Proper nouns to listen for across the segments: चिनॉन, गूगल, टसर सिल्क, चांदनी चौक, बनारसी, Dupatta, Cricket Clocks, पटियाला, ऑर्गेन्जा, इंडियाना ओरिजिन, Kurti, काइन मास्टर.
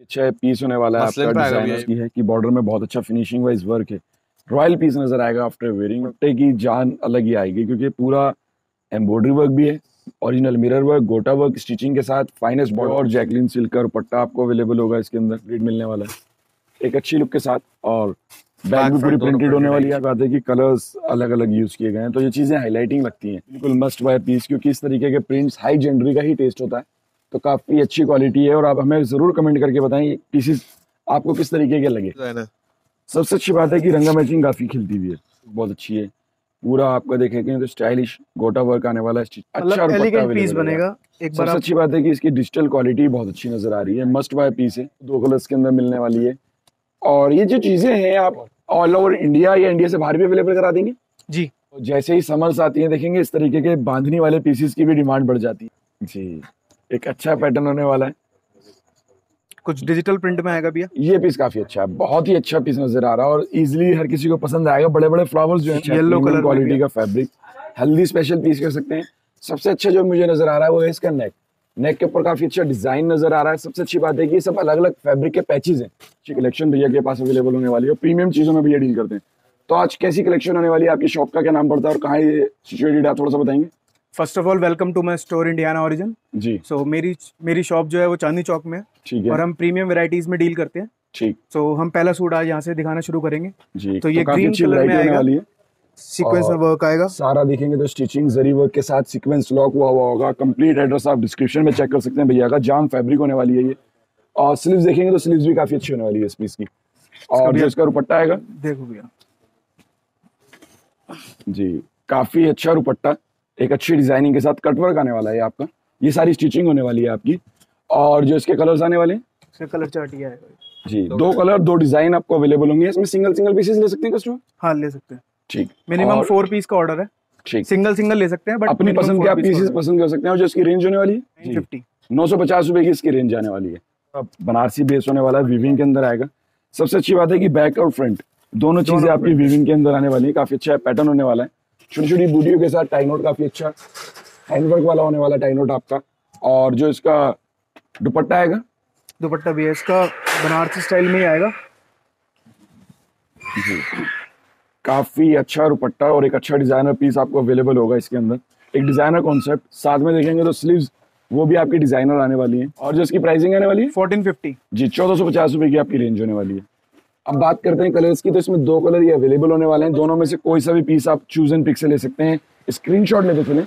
अच्छा पीस होने वाला है आपका, डिजाइनर्स की है कि बॉर्डर में बहुत अच्छा फिनिशिंग वाइज वर्क है, रॉयल पीस नजर आएगा आफ्टर वेयरिंग। दुपट्टे की जान अलग ही आएगी क्योंकि पूरा एम्ब्रॉयडरी वर्क भी है, ओरिजिनल मिरर वर्क, गोटा वर्क, स्टिचिंग के साथ फाइनेस्ट बॉर्डर और जैकलिन सिल्क का दुपट्टा आपको अवेलेबल होगा। इसके अंदर ग्रिड मिलने वाला है एक अच्छी लुक के साथ, और बैग भी पूरी प्रिंटेड होने वाली है। बात है कि कलर्स अलग अलग यूज किए गए हैं तो ये चीजें हाईलाइटिंग लगती हैं। बिल्कुल मस्ट बाय पीस, क्योंकि इस तरीके के प्रिंट्स हाई जेनरी का ही टेस्ट होता है, तो काफी अच्छी क्वालिटी है। और आप हमें जरूर कमेंट करके बताएं पीसेस आपको किस तरीके के लगे। सबसे अच्छी बात है कि रंगा मैचिंग काफी खिलती हुई है, बहुत अच्छी है। पूरा आपका देखेंगे तो स्टाइलिश गोटा वर्क आने वाला है, अच्छा एलिगेंट पीस बनेगा। एक बार सबसे अच्छी बात है कि इसकी डिजिटल क्वालिटी बहुत अच्छी नजर आ रही है। मस्ट बाय पीस है, 2 कलर्स के अंदर मिलने वाली है। और ये जो चीजें हैं आप ऑल ओवर इंडिया या इंडिया से बाहर भी अवेलेबल करा देंगे जी। तो जैसे ही समर्स आती है देखेंगे इस तरीके के बांधनी वाले पीसेस की भी डिमांड बढ़ जाती है जी। एक अच्छा पैटर्न होने वाला है, कुछ डिजिटल प्रिंट में आएगा भैया। ये पीस काफी अच्छा है, बहुत ही अच्छा पीस नजर आ रहा है और इजिली हर किसी को पसंद आएगा। बड़े बड़े फ्लावर्स जो है, येलो कलर क्वालिटी का फैब्रिक, हेल्दी स्पेशल पीस कह सकते हैं। सबसे अच्छा जो मुझे नजर आ रहा है वो है इसका नेक। नेक के ऊपर काफी अच्छा डिजाइन नजर आ रहा है। सबसे अच्छी बात है कि ये सब अलग अलग फैब्रिक के पैचेस हैं। अच्छी कलेक्शन भैया के पास अवेलेबल होने वाली है, प्रीमियम चीजों में भैया डील करते हैं। तो आज कैसी कलेक्शन होने वाली है, आपकी शॉप का क्या नाम पड़ता है और कहाँ ये सिचुएटेड है, थोड़ा सा बताएंगे। First of all welcome to my store इंडियाना ओरिजिन ji. So मेरी शॉप जो है वो चांदनी चौक में है और हम प्रीमियम वेराइटीज में डील करते हैं। ठीक, सो हम पहला सूट आज यहाँ से दिखाना शुरू करेंगे। तो ये ग्रीन कलर में आने वाली है, सीक्वेंस वर्क आएगा सारा। देखेंगे तो स्टिचिंग जरी वर्क के साथ सीक्वेंस लॉक हुआ हुआ होगा। कंप्लीट एड्रेस आप डिस्क्रिप्शन में चेक कर सकते हैं भैया का। जाम फैब्रिक होने वाली है ये, और स्लीव्स देखेंगे तो स्लीव्स भी काफी अच्छी होने वाली है इस पीस की। और इसका दुपट्टा आएगा, देखो भैया जी, काफी अच्छा दुपट्टा, एक अच्छी डिजाइनिंग के साथ। कटवर्क आने वाला है आपका, ये सारी स्टिचिंग होने वाली है आपकी। और जो इसके कलर्स आने वाले हैं, इसका कलर चार्ट ये आएगा जी। 2 कलर 2 डिजाइन आपको अवेलेबल होंगे। इसमें सिंगल पीसेस ले सकते हैं कस्टमर? हाँ ले सकते हैं। ठीक, मिनिमम 4 पीस का ऑर्डर है। ठीक, सिंगल ले सकते हैं, बट अपनी पसंद के आप पीसेस पसंद कर सकते हैं। और जो इसकी रेंज होने वाली है 950 रुपए की इसकी रेंज आने वाली है। अब बनारसी बेस होने वाला है, वीविंग के अंदर आएगा। सबसे अच्छी बात है कि बैक और फ्रंट दोनों चीजें आपकी वीविंग के अंदर आने वाली है। काफी अच्छा पैटर्न होने वाला है, छोटी छोटी बूटियों के साथ। टाइनोट काफी अच्छा हैंडवर्क वाला होने वाला टाइनोट आपका। और जो इसका दुपट्टा आएगा, दुपट्टा भी है इसका बनारसी स्टाइल में ही आएगा। काफी अच्छा दुपट्टा और एक अच्छा डिजाइनर पीस आपको अवेलेबल होगा इसके अंदर। एक डिजाइनर कॉन्सेप्ट साथ में देखेंगे तो स्लीव्स वो भी आपकी डिजाइनर आने वाली हैं। और जो इसकी प्राइसिंग आने वाली है 1450 जी, 1450 रुपए की आपकी रेंज होने वाली है। अब बात करते हैं कलर्स की, तो इसमें 2 कलर ये अवेलेबल होने वाले हैं। दोनों में से कोई सा भी पीस आप चूज एंड पिक से ले सकते हैं, स्क्रीनशॉट लेते चलें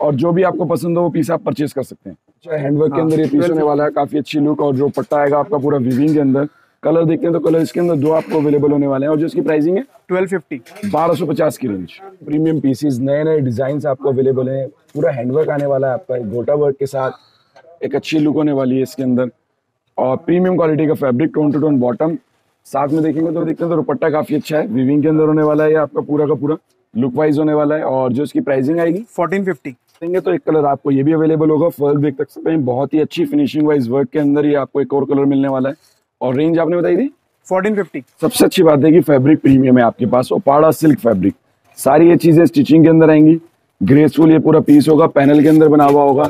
और जो भी आपको पसंद हो वो पीस आप परचेज कर सकते हैं। चाहे हैंडवर्क के अंदर ये पीस होने वाला है, काफी अच्छी लुक। और जो दुपट्टा आएगा आपका पूरा वीविंग के अंदर। कलर देखते हैं तो कलर इसके अंदर 2 आपको अवेलेबल होने वाले हैं। और जो इसकी प्राइसिंग है 1250, 1250 की रेंज। प्रीमियम पीसेस, नए नए डिजाइन आपको अवेलेबल हैं। पूरा हैंडवर्क आने वाला है आपका, गोटा वर्क के साथ। एक अच्छी लुक होने वाली है इसके अंदर और प्रीमियम क्वालिटी का fabric, tone to tone bottom. साथ में देखेंगे तो देखते हैं तो दुपट्टा काफी अच्छा है, वीविंग के अंदर होने वाला है ये आपका, पूरा का पूरा लुक वाइज होने वाला है। और जो इसकी प्राइसिंग आएगी 1450 देंगे। तो एक कलर आपको ये भी अवेलेबल होगा, फर्क देख सकते हैं। बहुत ही अच्छी फिनिशिंग वाइज वर्क के अंदर ये आपको एक और कलर मिलने वाला है। और रेंज आपने बताई थी 1450। सबसे अच्छी बात है कि फैब्रिक प्रीमियम है आपके पास, ओपाड़ा सिल्क फैब्रिक। सारी ये चीजें स्टिचिंग के अंदर आएंगी, ग्रेसफुल ये पूरा पीस होगा। पैनल के अंदर बना हुआ होगा।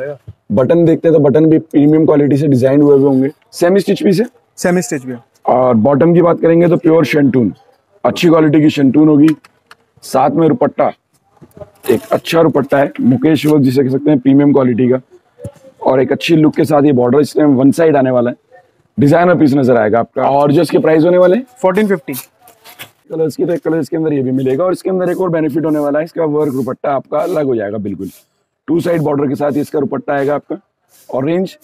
बटन देखते हैं तो बटन भी प्रीमियम क्वालिटी से डिजाइन हुए होंगे। सेमी स्टिच पीस है, सेमी स्टिच भी। और बॉटम की बात करेंगे तो प्योर शेंटून, अच्छी क्वालिटी की शेंटून होगी। साथ में दुपट्टा, एक अच्छा दुपट्टा है, मुकेश वर्क जिसे कह सकते हैं, प्रीमियम क्वालिटी का। और एक अच्छी लुक के साथ ये बॉर्डर इस टाइम 1 साइड आने वाला है, डिजाइनर पीस नजर आएगा आपका। और जो इसके प्राइस होने वाले 1450। कलर्स की तो एक कलर इसके अंदर ये भी मिलेगा। और इसके अंदर एक और बेनिफिट होने वाला है, इसका वर्क दुपट्टा आपका अलग हो जाएगा बिल्कुल, 2 साइड बॉर्डर के साथ इसका दुपट्टा आएगा आपका। और रेंज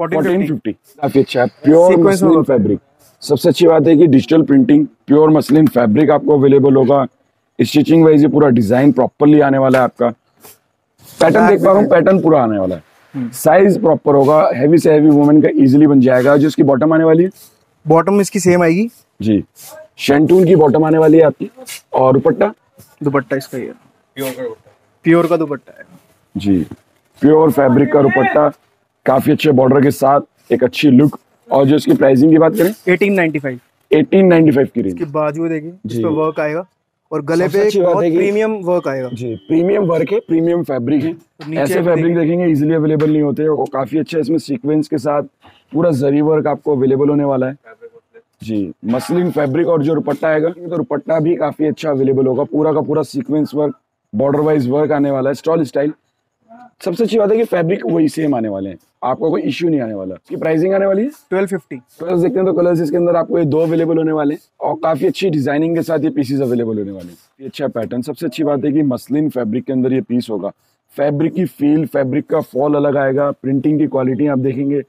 1450, काफी अच्छा है। प्योर मस्लिन फैब्रिक, सबसे अच्छी बात है कि digital printing, pure muslin fabric आपको अवेलेबल होगा। स्टिचिंग वाइज ये पूरा डिजाइन प्रॉपरली आने वाला है आपका। पैटर्न देख पा रहा हूँ, पैटर्न पूरा आने वाला है, साइज प्रॉपर होगा, हैवी से हैवी वुमेन का इजीली बन जाएगा। जो इसकी बॉटम आने वाली है, बॉटम इसकी सेम आएगी जी, शेंटून की बॉटम आने वाली है आपकी। और दुपट्टा, दुपट्टा इसका ये प्योर का दुपट्टा है जी, प्योर फैब्रिक का दुपट्टा, काफी अच्छे बॉर्डर के साथ, एक अच्छी लुक। और जो इसकी प्राइसिंग की बात करें 1895, 1895 की रेंज। इसके बाजू देखिए, इस पे वर्क आएगा और गले पे बहुत प्रीमियम वर्क आएगा जी, प्रीमियम वर्क है, प्रीमियम फैब्रिक है। ऐसे फैब्रिक देखेंगे इजीली अवेलेबल नहीं होते, और काफी अच्छा इसमें सीक्वेंस के साथ पूरा जरी वर्क आपको अवेलेबल होने वाला है जी। मसलिन फैब्रिक और जो दुपट्टा आएगा तो दुपट्टा भी काफी अच्छा अवेलेबल होगा। पूरा का पूरा sequence work, border wise work आने वाला है, स्टॉल स्टाइल। सबसे अच्छी बात है कि फैब्रिक वही सेम आने वाले हैं, आपको कोई इश्यू नहीं आने वाला। इसकी प्राइसिंग आने वाली है 1250। कलर्स देखते हैं तो कलर्स इसके अंदर आपको ये दो अवेलेबल होने वाले हैं और काफी अच्छी डिजाइनिंग के साथ ये पीसेस अवेलेबल होने वाले हैं। ये अच्छा पैटर्न, सबसे अच्छी बात है कि मसलिन फैब्रिक के अंदर ये पीस होगा। फैब्रिक की फील, फैब्रिक का फॉल अलग आएगा। प्रिंटिंग की क्वालिटी आप देखेंगे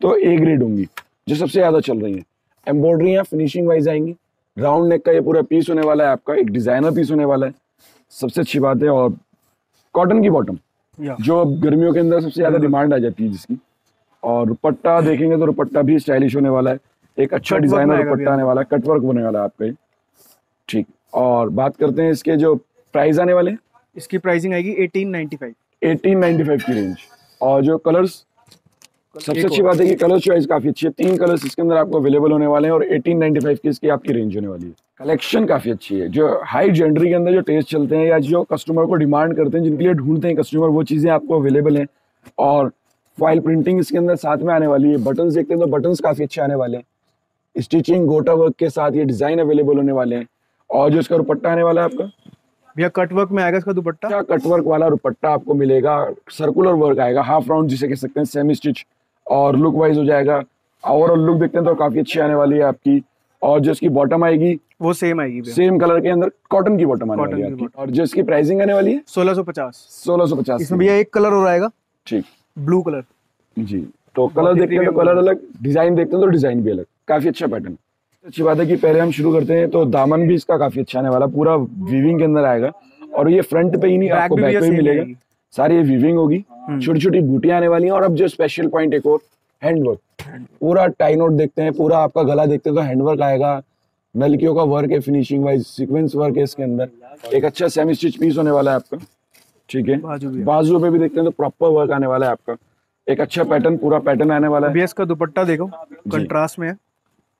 तो ए ग्रेड होंगी जो सबसे ज्यादा चल रही है। एम्ब्रॉयडरियाँ फिनिशिंग वाइज आएंगी। राउंड नेक का ये पूरा पीस होने वाला है, आपका एक डिजाइनर पीस होने वाला है, सबसे अच्छी बात है। और कॉटन की बॉटम जो अब गर्मियों के अंदर सबसे ज्यादा डिमांड आ जाती है जिसकी। और दुपट्टा देखेंगे तो दुपट्टा भी स्टाइलिश होने वाला है, एक अच्छा डिजाइनर दुपट्टा आने वाला है, कटवर्क होने वाला है आपका ठीक। और बात करते हैं इसके जो प्राइस आने वाले, इसकी प्राइसिंग आएगी 1895 की रेंज। और जो कलर्स, सबसे अच्छी बात है कि कलर चॉइस काफी अच्छी है। 3 कलर्स इसके अंदर आपको अवेलेबल होने वाले हैं और 1895 की इसकी आपकी रेंज होने वाली है। कलेक्शन काफी अच्छी है। जो हाई जेंडरी के अंदर जो टेस्ट चलते हैं या जो कस्टमर को डिमांड करते हैं, जिनके लिए ढूंढते हैं कस्टमर, वो चीजें आपको अवेलेबल हैं। और फॉइल प्रिंटिंग इसके अंदर साथ में आने वाली है। बटन देखते हैं तो बटन काफी अच्छे आने वाले हैं। स्टिचिंग गोटा वर्क के साथ ये डिजाइन अवेलेबल होने वाले हैं। और जो इसका दुपट्टा आने वाला है आपका भैया कटवर्क में आएगा। इसका दुपट्टा कटवर्क वाला दुपट्टा आपको मिलेगा। सर्कुलर वर्क आएगा, हाफ राउंड जिसे कह सकते हैं, सेमी स्टिच। और लुक वाइज हो जाएगा। ओवरऑल लुक देखते हैं तो काफी अच्छी आने वाली है आपकी। और जो इसकी बॉटम आएगी वो सेम आएगी, सेम कलर के अंदर कॉटन की बॉटम आने वाली है। और जो इसकी प्राइसिंग आने वाली है 1650। इसमें भैया एक कलर और आएगा ठीक, ब्लू कलर जी। तो कलर देखते हैं तो कलर अलग, डिजाइन देखते हैं तो डिजाइन भी अलग। काफी अच्छा पैटर्न, अच्छी बात है कि पहले हम शुरू करते हैं। तो दामन भी इसका काफी अच्छा आने वाला, पूरा वीविंग के अंदर आएगा। और ये फ्रंट पे ही नहीं, आपको बैक पे ही मिलेगा। सारी ये वीविंग होगी, छोटी छोटी बूटियां आने वाली हैं। और अब जो स्पेशल पॉइंट एक और हैंडवर्क, पूरा टाई नोट देखते हैं, पूरा आपका गला देखते हैं तो हैंडवर्क आएगा। नलकियों का वर्क है, फिनिशिंग वाइज सीक्वेंस वर्क है इसके अंदर। एक अच्छा सेमी स्टिच पीस होने वाला है आपका ठीक है। बाजू पे भी देखते हैं तो प्रॉपर वर्क आने वाला है आपका। एक अच्छा पैटर्न, पूरा पैटर्न आने वाला है। इसका दुपट्टा देखो कंट्रास्ट में है।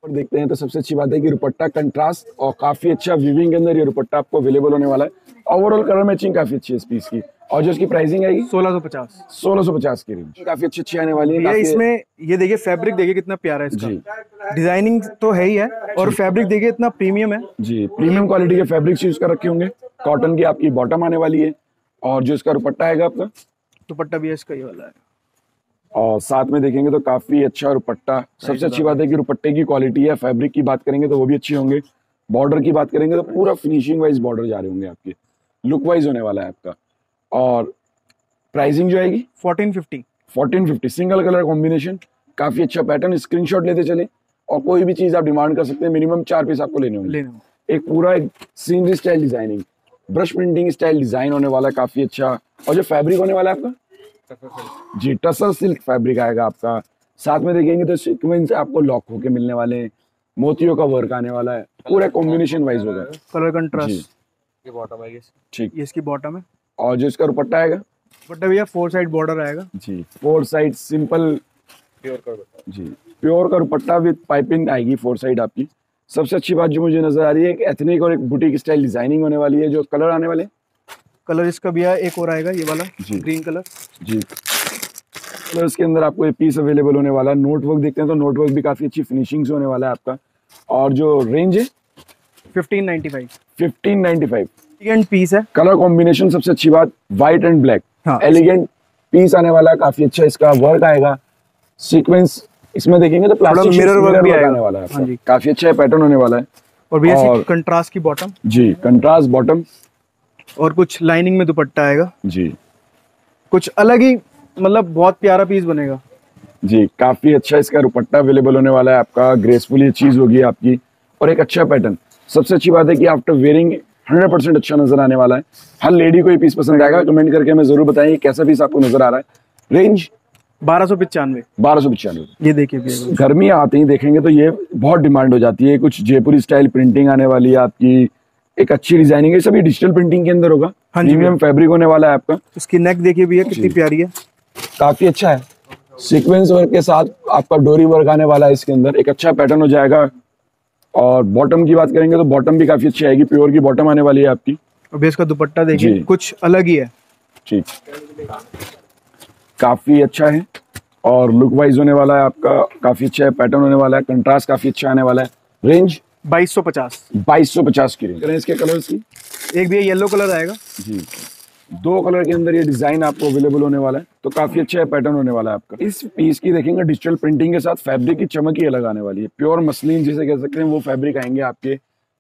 और देखते हैं तो सबसे अच्छी बात है कि दुपट्टा कंट्रास्ट और काफी अच्छा वीविंग के अंदर ये दुपट्टा आपको अवेलेबल होने वाला है। ओवरऑल कलर मैचिंग काफी अच्छी है इस पीस की। और जो इसकी प्राइसिंग आएगी 1650 की रेंज, काफी अच्छी अच्छी आने वाली है। इसमें ये देखिए फैब्रिक देखिए कितना प्यारा है इसका। डिजाइनिंग तो है ही है और फैब्रिक देखिए इतना प्रीमियम है जी। प्रीमियम क्वालिटी के फैब्रिक्स यूज कर रखे होंगे। कॉटन की आपकी बॉटम आने वाली है। और जो इसका दुपट्टा आएगा, आपका दुपट्टा भी इसका ये वाला है। और साथ में देखेंगे तो काफी अच्छा दुपट्टा। सबसे अच्छी बात है कि दुपट्टे की क्वालिटी है। फैब्रिक की बात करेंगे तो वो भी अच्छे होंगे। बॉर्डर की बात करेंगे तो पूरा फिनिशिंग वाइज बॉर्डर जा रहे होंगे आपके। लुक वाइज होने वाला है आपका। और प्राइसिंग जो आएगी 1450। सिंगल कलर कॉम्बिनेशन, काफी अच्छा पैटर्न। स्क्रीनशॉट लेते चले और कोई भी चीज आप डिमांड कर सकते हैं। मिनिमम 4 पीस आपको लेने होंगे। एक पूरा एक scenery style designing, brush printing style design होने वाला है, काफी अच्छा। और जो फैब्रिक होने वाला है आपका जी, टसर सिल्क फैब्रिक आएगा आपका। साथ में देखेंगे तो सीक्वेंस आपको लॉक होके मिलने वाले हैं। मोतियों का वर्क आने वाला है। पूरा कॉम्बिनेशन वाइज होगा। कलर कंट्रास्ट ये बॉटम है ठीक, ये इसकी बॉटम है। और जो इसका दुपट्टा आएगा, दुपट्टा भैया 4 साइड बॉर्डर आएगा जी। 4 साइड सिंपल प्योर का जी, प्योर का दुपट्टा विद पाइपिंग आएगी 4 साइड आपकी। सबसे अच्छी बात जो मुझे नजर आ रही है, एक एथनिक और एक बुटीक स्टाइल डिजाइनिंग होने वाली है। जो कलर आने वाले, कलर इसका भी एक और आएगा ये वाला ग्रीन कलर जी। कलर इसके अंदर आपको ये पीस अवेलेबल होने वाला है। नोटवर्क देखते हैं तो नोटवर्क भी काफी अच्छी फिनिशिंग से होने वाला है आपका। और जो रेंज है 1595। एलिगेंट पीस है। कलर कॉम्बिनेशन सबसे अच्छी बात, white and black. Elegant piece आने वाला, काफी अच्छा इसका वर्क आएगा। सीक्वेंस इसमें देखेंगे तो प्लास्टिक मिरर वर्क भी आने वाला है। काफी अच्छा पैटर्न होने वाला है। और कंट्रास्ट की बॉटम जी, कंट्रास्ट बॉटम। और कुछ लाइनिंग में दुपट्टा आएगा जी। कुछ अलग ही, मतलब बहुत प्यारा पीस बनेगा जी। काफी अच्छा इसका दुपट्टा अवेलेबल होने वाला है आपका। ग्रेसफुली चीज होगी आपकी। और एक अच्छा पैटर्न, सबसे अच्छी बात है कि आफ्टर वेयरिंग 100% अच्छा नजर आने वाला है। हर लेडी को ये पीस पसंद आएगा। कमेंट करके हमें जरूर बताएं कैसा पीस आपको नजर आ रहा है। रेंज 1295। ये देखिए गर्मियां आते ही देखेंगे तो ये बहुत डिमांड हो जाती है। कुछ जयपुरी स्टाइल प्रिंटिंग आने वाली है आपकी। एक अच्छी डिजाइनिंग है, सभी डिजिटल प्रिंटिंग के अंदर होगा। प्रीमियम फैब्रिक होने वाला है आपका। इसकी नेक देखिए भैया कितनी प्यारी है, काफी अच्छा है। सीक्वेंस वर्क के साथ आपका डोरी वर्क आने वाला है इसके अंदर। एक अच्छा पैटर्न हो जाएगा। और बॉटम की बात करेंगे तो बॉटम भी काफी अच्छी आएगी। प्योर की बॉटम आने वाली है आपकी। और बेस का दुपट्टा देखिए कुछ अलग ही है ठीक, काफी अच्छा है। और लुक वाइज होने वाला है आपका काफी अच्छा है, पैटर्न होने वाला है, कंट्रास्ट काफी अच्छा आने वाला है। रेंज 2250 की रेंज। इसके कलर्स की एक भी येलो कलर आएगा जी, दो कलर के अंदर ये डिजाइन आपको अवेलेबल होने वाला है, तो काफी अच्छा है, पैटर्न होने वाला है आपका। इस पीस की देखेंगे डिजिटल प्रिंटिंग के साथ फैब्रिक की चमक ही अलग आने वाली है, प्योर मसलिन जिसे कह सकते हैं वो फैब्रिक आएंगे आपके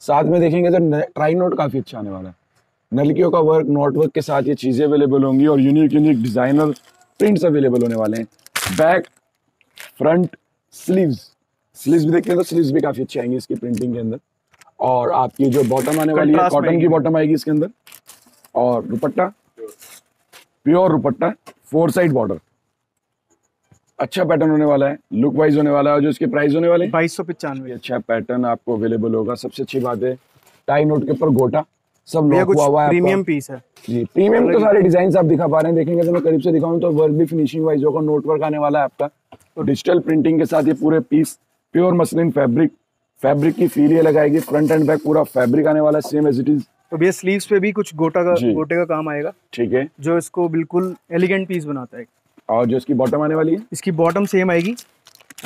साथ में। देखेंगे तो ट्राई नोट काफी अच्छा आने वाला है, नलकियों का वर्क, नोट वर्क के साथ ये चीजें अवेलेबल होंगी और unique unique designer prints available होने वाले हैं। बैक, फ्रंट, स्लीव्स भी देखते हैं तो स्लीव्स भी काफी अच्छे आएंगे इसकी प्रिंटिंग के अंदर। और आपकी जो बॉटम आने वाली है कॉटन की बॉटम आएगी इसके अंदर, और दुपट्टा प्योर दुपट्टा, 4 साइड बॉर्डर, अच्छा पैटर्न होने वाला है, लुक वाइज होने वाला है। और जो इसके प्राइस होने वाले 2295। अच्छा पैटर्न आपको अवेलेबल होगा। सबसे अच्छी बात है टाई नोट के ऊपर गोटा सब लॉक हुआ हुआ है, प्रीमियम पीस है जी। प्रीमियम तो सारे डिजाइन आप दिखा पा रहे हैं, देखेंगे तो मैं करीब से दिखाऊं तो वर्क भी फिनिशिंग वाइज होगा, नोट वर्क आने वाला है आपका डिजिटल प्रिंटिंग के साथ। ये पूरे पीस प्योर मसलिन फैब्रिक की फील ये लगाएगी, फ्रंट एंड बैक पूरा फैब्रिक आने वाला है सेम एज इट इज। तो भैया स्लीव्स पे भी कुछ गोटे का काम आएगा, ठीक है, जो इसको बिल्कुल एलिगेंट पीस बनाता है। और जो इसकी बॉटम आने वाली है, इसकी बॉटम सेम आएगी,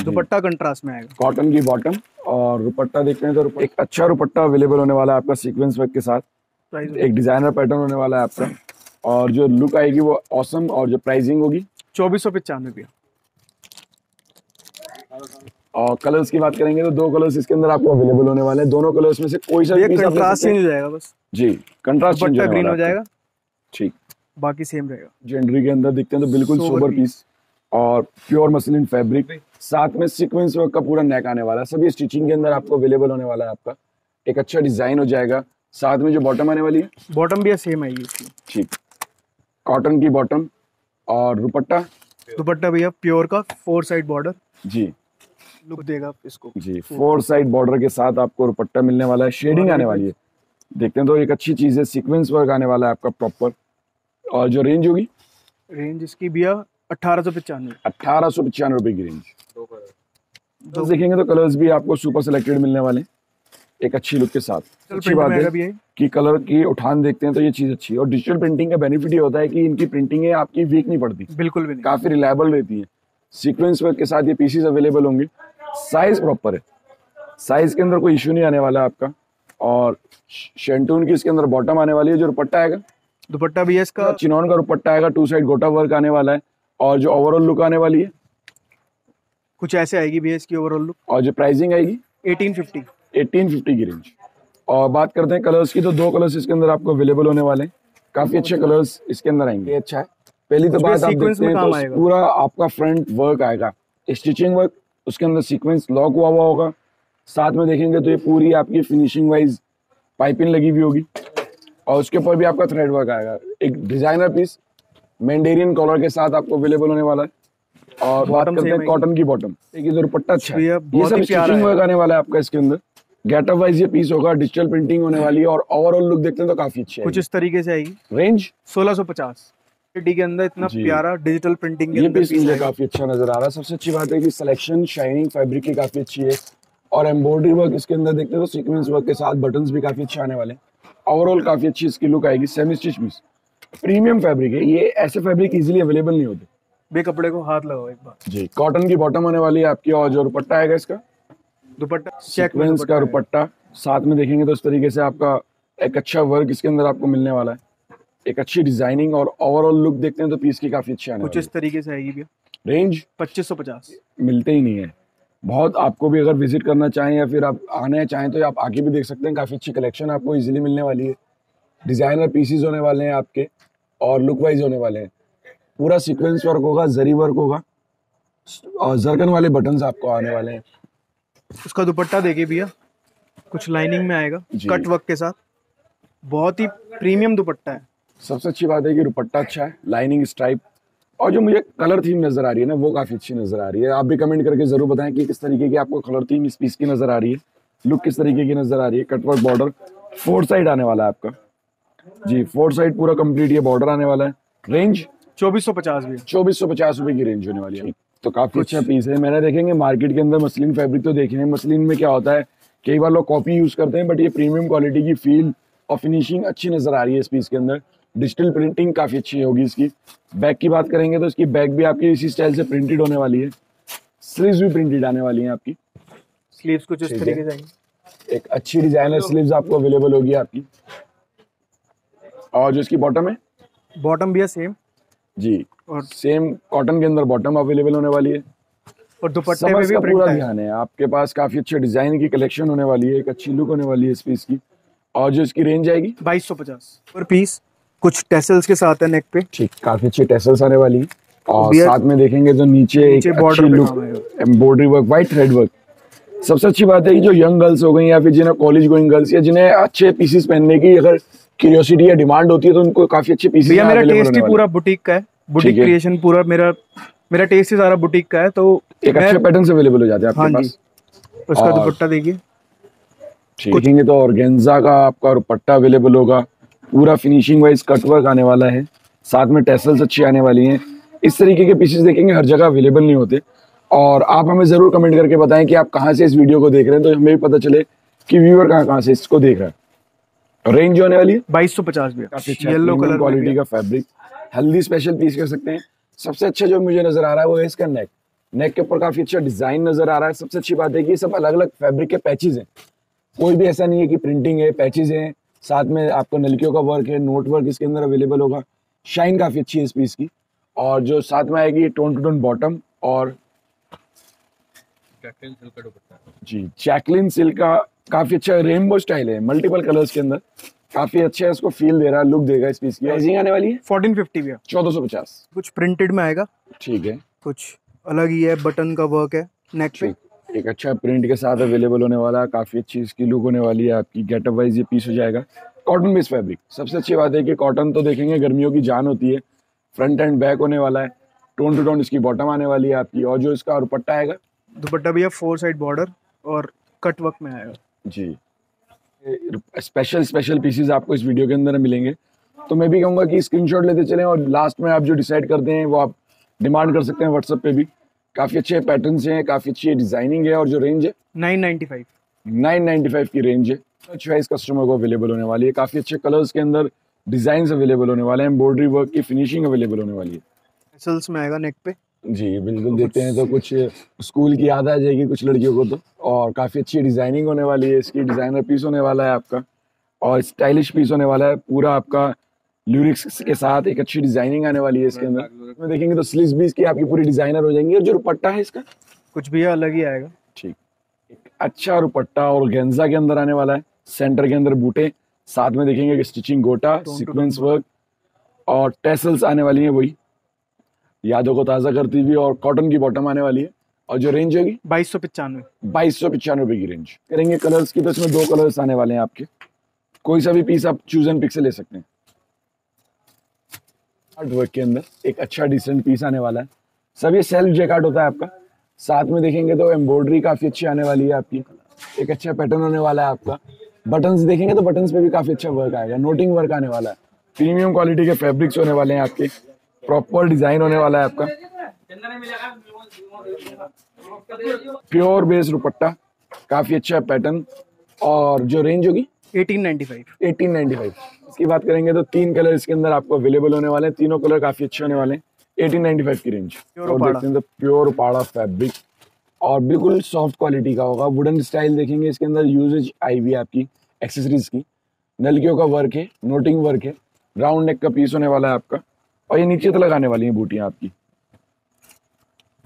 दुपट्टा कंट्रास्ट में आएगा, कॉटन की बॉटम। और दुपट्टा देखते हैं तो एक अच्छा दुपट्टा अवेलेबल होने वाला है आपका सीक्वेंस वर्क के साथ, एक डिजाइनर पैटर्न होने वाला है आपका। और जो लुक आएगी वो ऑसम। और जो प्राइसिंग होगी 2495। और कलर्स की बात करेंगे तो दो कलर्स इसके अंदर आपको अवेलेबल होने वाले हैं, दोनों कलर्स में से कोई सा भी कंट्रास्ट चेंज हो जाएगा बस जी, कंट्रास्ट चेंज ग्रीन हो जाएगा, ठीक, बाकी सेम रहेगा। जेनरी के अंदर दिखते हैं तो बिल्कुल सोबर पीस और प्योर मसलिन फैब्रिक, साथ में सीक्वेंस वर्क का पूरा नेक आने वाला है, सभी स्टिचिंग के अंदर आपको अवेलेबल होने वाला है आपका, एक अच्छा डिजाइन हो जाएगा। साथ में जो बॉटम आने वाली है, बॉटम भी सेम आएगी इसकी, ठीक, कॉटन की बॉटम। और दुपट्टा भैया प्योर का 4 साइड बॉर्डर जी, लुक देगा इसको जी, 4 साइड बॉर्डर के साथ आपको दुपट्टा मिलने वाला है, शेडिंग आने वाली है, देखते हैं तो एक अच्छी चीज है, सीक्वेंस वर्क आने वाला है आपका प्रॉपर। और जो रेंज होगी, रेंज इसकी भैया 1895 की रेंज। दो देखेंगे तो कलर्स भी आपको सुपर सिलेक्टेड मिलने वाले एक अच्छी लुक के साथ। अच्छी बात है कि कलर की उठान देखते हैं तो ये चीज अच्छी है। और डिजिटल प्रिंटिंग का बेनिफिट ये होता है कि इनकी प्रिंटिंग आपकी वीक नहीं पड़ती, बिल्कुल भी नहीं, काफी रिलायबल रहती है। सीक्वेंस वर्क के साथ ये पीसेस अवेलेबल होंगे, साइज प्रॉपर है, साइज के अंदर कोई इश्यू नहीं आने वाला आपका। और शेंटून की इसके अंदर बॉटम आने वाली है, जो दुपट्टा आएगा, दुपट्टा भी है इसका चिनॉन का दुपट्टा आएगा, 2 साइड गोटा वर्क आने वाला है। और जो ओवरऑल लुक आने वाली है कुछ ऐसे आएगी भैया इसकी ओवरऑल लुक। और जो प्राइसिंग आएगी 1850 की रेंज। और बात करते हैं कलर्स की, तो दो कलर्स इसके अंदर आपको अवेलेबल होने वाले हैं, काफी अच्छे कलर्स इसके अंदर आएंगे। अच्छा है, पहली तो बात आप देखते हैं तो पूरा आपका फ्रंट वर्क आएगा, स्टिचिंग वर्क, उसके अंदर सीक्वेंस लॉक हुआ हुआ होगा। साथ में देखेंगे तो ये पूरी आपकी फिनिशिंग वाइज पाइपिंग लगी हुई होगी, और उसके ऊपर भी आपका थ्रेड वर्क आएगा, एक डिजाइनर पीस मैंडेरियन कॉलर के साथ आपको अवेलेबल होने वाला है। और बात करते हैं कॉटन की बॉटम, एक दुपट्टा अच्छा है, ये सब स्टिचिंग वर्क आने वाला है आपका इसके अंदर, गेटअप वाइज ये पीस होगा, डिजिटल प्रिंटिंग होने वाली है। और ओवरऑल लुक देखते हैं तो काफी अच्छी है, कुछ इस तरीके से आएगी। रेंज 1650 के अंदर इतना प्यारा डिजिटल प्रिंटिंग के अंदर ये काफी अच्छा नजर आ रहा है। सबसे अच्छी बात है कि सिलेक्शन शाइनिंग फैब्रिक की काफी अच्छी है, और एम्ब्रॉयडरी वर्क इसके अंदर देखते हैं तो सीक्वेंस वर्क के साथ बटन्स भी काफी अच्छे आने वाले हैं। ओवरऑल काफी अच्छी इसकी लुक आएगी, semi stitch piece, premium fabric है, ये ऐसे फैब्रिक इजीली अवेलेबल नहीं होते। बे कपड़े को हाथ लगाओ एक बार जी। कॉटन की बॉटम आने वाली है आपकी, और जो दुपट्टा आएगा इसका दुपट्टा सीक्वेंस का दुपट्टा, साथ में देखेंगे तो इस तरीके से आपका एक अच्छा वर्क इसके अंदर आपको मिलने वाला है, एक अच्छी डिजाइनिंग। और ओवरऑल लुक देखते हैं तो पीस की काफी अच्छी आने वाली है, कुछ इस तरीके से आएगी भैया। रेंज 2550 मिलते ही नहीं है बहुत, आपको भी अगर विजिट करना चाहें या फिर आप आना चाहें तो आप आके भी देख सकते हैं, काफी अच्छी कलेक्शन आपको इजीली मिलने वाली है, डिजाइनर पीसेस होने वाले हैं आपके और लुक वाइज होने वाले हैं। पूरा सीक्वेंस वर्क होगा, जरी वर्क होगा, और जरकन वाले बटन्स आपको आने वाले हैं। उसका दुपट्टा देखिए भैया, कुछ लाइनिंग में आएगा कट वर्क के साथ, बहुत ही प्रीमियम दुपट्टा है। सबसे अच्छी बात है कि दुपट्टा अच्छा है, लाइनिंग स्ट्राइप, और जो मुझे कलर थीम नजर आ रही है ना वो काफी अच्छी नजर आ रही है। आप भी कमेंट करके जरूर बताएं कि किस तरीके की आपको कलर थीम इस पीस की नजर आ रही है, लुक किस तरीके की नजर आ रही है। कटवर्क बॉर्डर 4 साइड आने वाला है आपका जी, 4 साइड पूरा कंप्लीट ये बॉर्डर आने वाला है। रेंज 2450 भी, 2450 रुपए की रेंज होने वाली है, तो काफी अच्छा पीस है। मैंने देखेंगे मार्केट के अंदर मसलिन फैब्रिक तो देखे हैं, मसलिन में क्या होता है कई बार लोग कॉपी यूज करते हैं, बट ये प्रीमियम क्वालिटी की फील और फिनिशिंग अच्छी नजर आ रही है इस पीस के अंदर। डिजिटल प्रिंटिंग काफ़ी अच्छी होगी इसकी। बैग की बात करेंगे तो इसकी बैग भी आपकी इसी स्टाइल से प्रिंटेड होने वाली है, स्लीव्स भी प्रिंटेड आने वाली हैं आपकी। स्लीव्स कुछ इस तरीके से, एक अच्छी डिजाइनर स्लीव्स आपको अवेलेबल होगी आपकी। और जो इसकी बॉटम है, बॉटम भी है सेम जी, और सेम कॉटन के अंदर बॉटम अवेलेबल होने वाली है। और दुपट्टे में भी पूरा ध्यान है आपके पास, काफी अच्छे डिजाइन की कलेक्शन होने वाली है, एक अच्छी लुक होने वाली है इस पीस की। और जो इसकी रेंज आएगी 2250 पर पीस, कुछ टेसल्स के साथ है नेक पे। ठीक, काफी अच्छी टेसल्स आने वाली है। और साथ में देखेंगे जो नीचे border look, embroidery work, white thread work. सबसे अच्छी बात है कि जो यंग गर्ल्स हो गई या फिर जिन्हें कॉलेज गोइंग गर्ल्स या जिन्हें अच्छे पीसेस पहनने की अगर क्यूरियोसिटी या डिमांड होती है तो उनको काफी अच्छे पीसेस। भैया मेरा टेस्ट ही पूरा बुटीक का है, बुटीक क्रिएशन पूरा मेरा टेस्ट ही सारा बुटीक का है, तो एक अच्छे पैटर्न्स अवेलेबल हो जाते हैं आपके पास। उसका दुपट्टा देखिए, देखेंगे तो ऑर्गेन्जा का आपका दुपट्टा अवेलेबल होगा, पूरा फिनिशिंग वाइज कटवर्क आने वाला है, साथ में टेसल्स अच्छी आने वाली हैं। इस तरीके के पीसेस देखेंगे हर जगह अवेलेबल नहीं होते। और आप हमें ज़रूर कमेंट करके बताएं कि आप कहाँ से इस वीडियो को देख रहे हैं, तो हमें भी पता चले कि व्यूअर कहाँ से इसको देख रहा है। रेंज होने वाली है 2250 में, येलो कलर क्वालिटी का फैब्रिक, हेल्दी स्पेशल पीस कर सकते हैं। सबसे अच्छा जो मुझे नजर आ रहा है वो है इसका नेक। नेक के ऊपर काफ़ी अच्छा डिज़ाइन नजर आ रहा है। सबसे अच्छी बात है कि सब अलग अलग फैब्रिक के पैचेज हैं, कोई भी ऐसा नहीं है कि प्रिंटिंग है, पैचेज हैं, साथ में आपको नलकियों का वर्क है, नोट वर्क इसके अंदर अवेलेबल होगा। शाइन काफ़ी अच्छी है इस पीस की। और जो साथ में आएगी टोन टू टोन बॉटम और जैकलिन सिल्क का दुपट्टा जी, जैकलिन सिल्क का काफ़ी अच्छा रेनबो स्टाइल है, मल्टीपल कलर्स के अंदर, काफ़ी अच्छा है, इसको फील दे रहा है, लुक देगा इस पीस की। प्राइसिंग आने वाली है 1450 भैया, 1450। कुछ प्रिंटेड में आएगा, ठीक है, कुछ अलग ही है, बटन का वर्क है नेक पे, एक अच्छा प्रिंट के साथ अवेलेबल होने वाला, काफ़ी अच्छी इसकी लुक होने वाली है आपकी। गेटअप वाइज ये पीस हो जाएगा, कॉटन बेस्ड फैब्रिक। सबसे अच्छी बात है कि कॉटन तो देखेंगे गर्मियों की जान होती है। फ्रंट एंड बैक होने वाला है, टोन टू टोन इसकी बॉटम आने वाली है आपकी। और जो इसका दुपट्टा आएगा, दुपट्टा भैया 4 साइड बॉर्डर और कट वर्क में आएगा जी। स्पेशल पीसेस आपको इस वीडियो के अंदर मिलेंगे, तो मैं भी कहूँगा कि स्क्रीनशॉट लेते चलें और लास्ट में आप जो डिसाइड करते हैं वो आप डिमांड कर सकते हैं व्हाट्सएप पे भी। काफ़ी अच्छे पैटर्न्स हैं, काफ़ी अच्छी डिजाइनिंग है। और जो रेंज है 995 की रेंज है, चॉइस कस्टमर को अवेलेबल होने वाली है। काफ़ी अच्छे कलर्स के अंदर डिजाइन अवेलेबल होने वाले हैं, एम्ब्रॉयडरी वर्क की फिनिशिंग अवेलेबल होने वाली है। टेसल्स में आएगा नेक पे जी, बिल्कुल देखते हैं तो कुछ स्कूल की याद आ जाएगी कुछ लड़कियों को तो। और काफ़ी अच्छी डिजाइनिंग होने वाली है इसकी, डिजाइनर पीस होने वाला है आपका और स्टाइलिश पीस होने वाला है, पूरा आपका लिरिक्स के साथ एक अच्छी डिजाइनिंग आने वाली है इसके अंदर। इसमें देखेंगे तो स्लीव्स भी इसकी आपकी पूरी डिजाइनर हो जाएंगी। और जो दुपट्टा है इसका कुछ भी अलग ही आएगा, ठीक, एक अच्छा दुपट्टा और ऑर्गेन्जा के अंदर आने वाला है, सेंटर के अंदर बूटे, साथ में देखेंगे स्टिचिंग गोटा, सीक्वेंस वर्क और टेसल्स आने वाली है, वही यादों को ताज़ा करती हुई, और कॉटन की बॉटम आने वाली है। और जो रेंज होगी 2295 की रेंज करेंगे। कलर्स की तो इसमें 2 कलर्स आने वाले हैं आपके, कोई सा भी पीस आप चूज एंड पिक से ले सकते हैं। आर्ट वर्क के अंदर एक अच्छा डिसेंट पीस आने वाला है, सब ये सेल्फ जैकार्ड होता है आपका। साथ में देखेंगे तो एम्ब्रॉयडरी काफ़ी अच्छी आने वाली है आपकी, एक अच्छा पैटर्न होने वाला है आपका। बटन्स देखेंगे तो बटन्स पे भी काफ़ी अच्छा वर्क आएगा, नोटिंग वर्क आने वाला है, प्रीमियम क्वालिटी के फैब्रिक्स होने वाले हैं आपके, प्रॉपर डिज़ाइन होने वाला है आपका। प्योर बेस दुपट्टा, काफ़ी अच्छा पैटर्न। और जो रेंज होगी 1895। इसकी बात करेंगे तो 3 कलर इसके अंदर आपको अवेलेबल होने वाले हैं, तीनों कलर काफ़ी अच्छे होने वाले हैं। 1895 की रेंज। और देखते हैं तो प्योर पाड़ा फैब्रिक और बिल्कुल सॉफ्ट क्वालिटी का होगा, वुडन स्टाइल देखेंगे इसके अंदर। यूजेज आई हुई आपकी एक्सेसरीज की, नलकियों का वर्क है, नोटिंग वर्क है, राउंड नेक का पीस होने वाला है आपका। और ये नीचे तक लगाने वाली हैं बूटियाँ आपकी।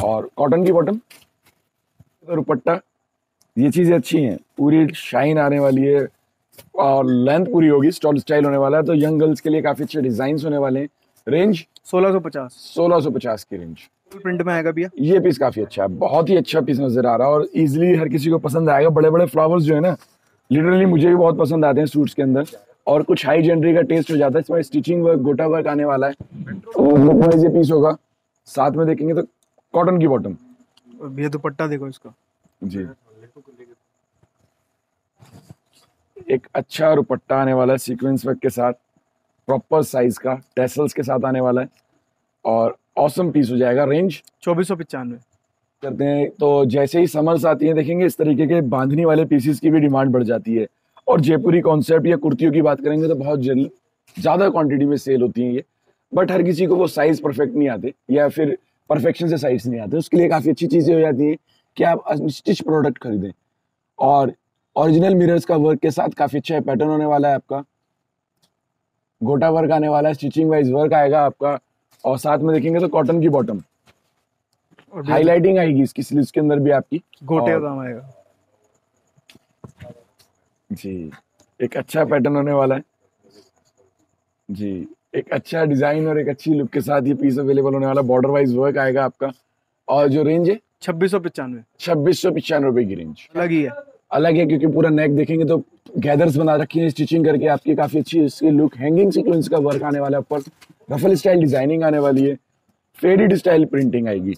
और कॉटन की बॉटम, दुपट्टा, ये चीज़ें अच्छी हैं, पूरी शाइन आने वाली है और लेंथ पूरी होगी, स्टॉल स्टाइल होने वाला है, तो यंग गर्ल्स के लिए काफ़ी अच्छे डिजाइन होने वाले हैं। रेंज 1650 की रेंज। प्रिंट में आएगा भैया ये पीस, काफ़ी अच्छा है, बहुत ही अच्छा पीस नजर आ रहा है और इजीली हर किसी को पसंद आएगा। बड़े बड़े फ्लावर्स जो है ना, लिटरली मुझे भी बहुत पसंद आते हैं सूट्स के अंदर, और कुछ हाई जेनरी का टेस्ट हो जाता है। इसमें स्टिचिंग वर्क, गोटा वर्क आने वाला है, तो ये पीस होगा। साथ में देखेंगे तो कॉटन की बॉटम, भैया दुपट्टा देखो इसका जी, एक अच्छा दुपट्टा आने वाला है, सीक्वेंस वर्क के साथ, प्रॉपर साइज का, टेसल्स के साथ आने वाला है और ऑसम पीस हो जाएगा। रेंज 2495 करते हैं। तो जैसे ही समर्स आती है देखेंगे इस तरीके के बांधनी वाले पीसेस की भी डिमांड बढ़ जाती है। और जयपुरी कॉन्सेप्ट या कुर्तियों की बात करेंगे तो बहुत ज़्यादा क्वांटिटी में सेल होती हैं ये, बट हर किसी को वो साइज़ परफेक्ट नहीं आते या फिर परफेक्शन से साइज़ नहीं आते। उसके लिए काफ़ी अच्छी चीज़ें हो जाती हैं कि आप स्टिच प्रोडक्ट खरीदें, और ओरिजिनल मिरर्स का वर्क के साथ काफ़ी अच्छा पैटर्न होने वाला है आपका, गोटा वर्क आने वाला है, स्टिचिंग वाइज वर्क आएगा आपका, और साथ में देखेंगे तो कॉटन की बॉटम, हाईलाइटिंग आएगी इसकी स्लीव्स के अंदर भी आपकी, गोटे का काम आएगा जी। एक अच्छा पैटर्न होने वाला है जी, एक अच्छा डिजाइन और एक अच्छी लुक के साथ ये पीस अवेलेबल होने वाला। बॉर्डर वाइज वर्क आएगा आपका, और जो रेंज है 2695 की रेंज अलग है क्योंकि पूरा नेक देखेंगे तो गैदर्स बना रखी है स्टिचिंग करके आपकी, काफी अच्छी इसकी लुक। हैंगिंग सीक्वेंस का वर्क आने वाला है, ऊपर रफल स्टाइल डिजाइनिंग आने वाली है, फेडेड स्टाइल प्रिंटिंग आएगी,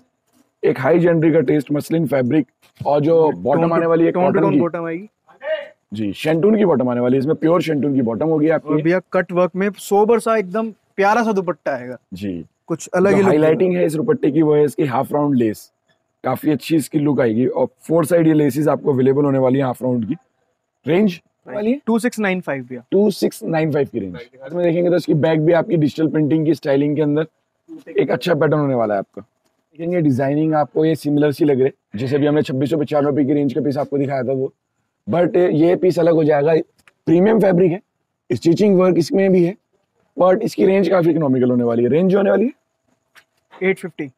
एक हाई जेनरी का टेस्ट, मसलिन फैब्रिक, और जो बॉटम आने वाली है बॉटम आएगी जी शेंटून की बॉटम आने वाली है, इसमें प्योर शेंटून की बॉटम होगी आपकी। भैया कट वर्क में सोबर सा एकदम प्यारा सा दुपट्टा आएगा जी, कुछ अलग ही हाईलाइटिंग है इस दुपट्टे की, वो है इसकी हाफ राउंड लेस, काफी अच्छी इसकी लुक आएगी। और 4 साइड ये लेसेस आपको अवेलेबल होने वाली है हाफ राउंड की। रेंज 2695 भैया, 2695 की रेंज। इसमें देखेंगे तो इसकी बैक भी आपकी डिजिटल प्रिंटिंग की स्टाइलिंग के अंदर एक अच्छा पैटर्न होने वाला है आपका। देखेंगे डिजाइनिंग आपको ये सिमिलर सी लग रही है, जैसे भी हमने 2695 की रेंज का पीस आपको दिखाया था वो, बट ये पीस अलग हो जाएगा। प्रीमियम फैब्रिक है, स्टिचिंग वर्क इसमें भी है, बट इसकी रेंज काफी इकोनॉमिकल होने वाली है। रेंज होने वाली है 850,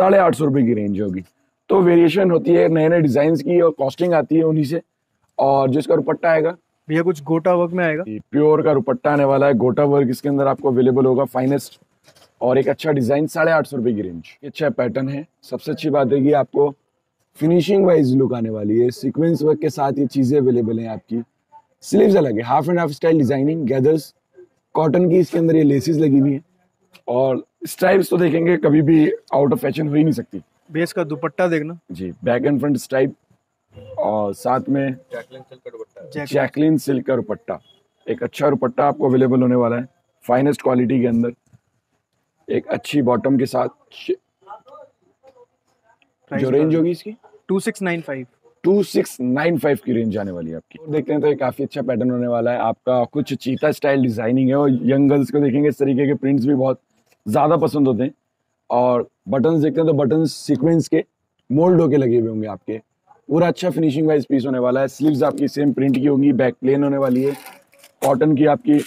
850 की रेंज होगी। तो वेरिएशन होती है नए नए डिजाइन की और कॉस्टिंग आती है उन्हीं से। और जो इसका दुपट्टा आएगा भैया कुछ गोटा वर्क में आएगा, प्योर का दुपट्टा आने वाला है, गोटा वर्क इसके अंदर आपको अवेलेबल होगा फाइनेस्ट, और एक अच्छा डिजाइन 850 की रेंज। अच्छा पैटर्न है, सबसे अच्छी बात है कि आपको फिनिशिंग वाइज लुक आने वाली है, सीक्वेंस वर्क के साथ ये चीजें अवेलेबल हैं आपकी। स्लीव्स अलग है, half and half style designing, gathers, cotton की इसके अंदर ये लेसेस लगी हुई है, और स्ट्राइप्स तो देखेंगे कभी भी आउट ऑफ फैशन हो ही नहीं सकती। बेस का दुपट्टा देखना जी, बैक एंड फ्रंट स्ट्राइप, और साथ में जैकलिन सिल्क का दुपट्टा, एक अच्छा दुपट्टा आपको अवेलेबल होने वाला है फाइनेस्ट क्वालिटी के अंदर, एक अच्छी बॉटम के साथ। जो रेंज होगी इसकी 2695 की रेंज आने वाली है आपकी। और देखते हैं तो ये काफी अच्छा पैटर्न होने वाला है आपका, कुछ चीता स्टाइल डिजाइनिंग है, और यंग गर्ल्स को देखेंगे इस तरीके के प्रिंट्स भी बहुत ज्यादा पसंद होते हैं। और बटन्स देखते हैं तो बटन्स सीक्वेंस के मोल्ड होके लगे हुए होंगे आपके, पूरा अच्छा फिनिशिंग वाइज पीस होने वाला है। स्लीव्स आपकी सेम प्रिंट की होंगी, बैक प्लेन होने वाली है, कॉटन की आपकी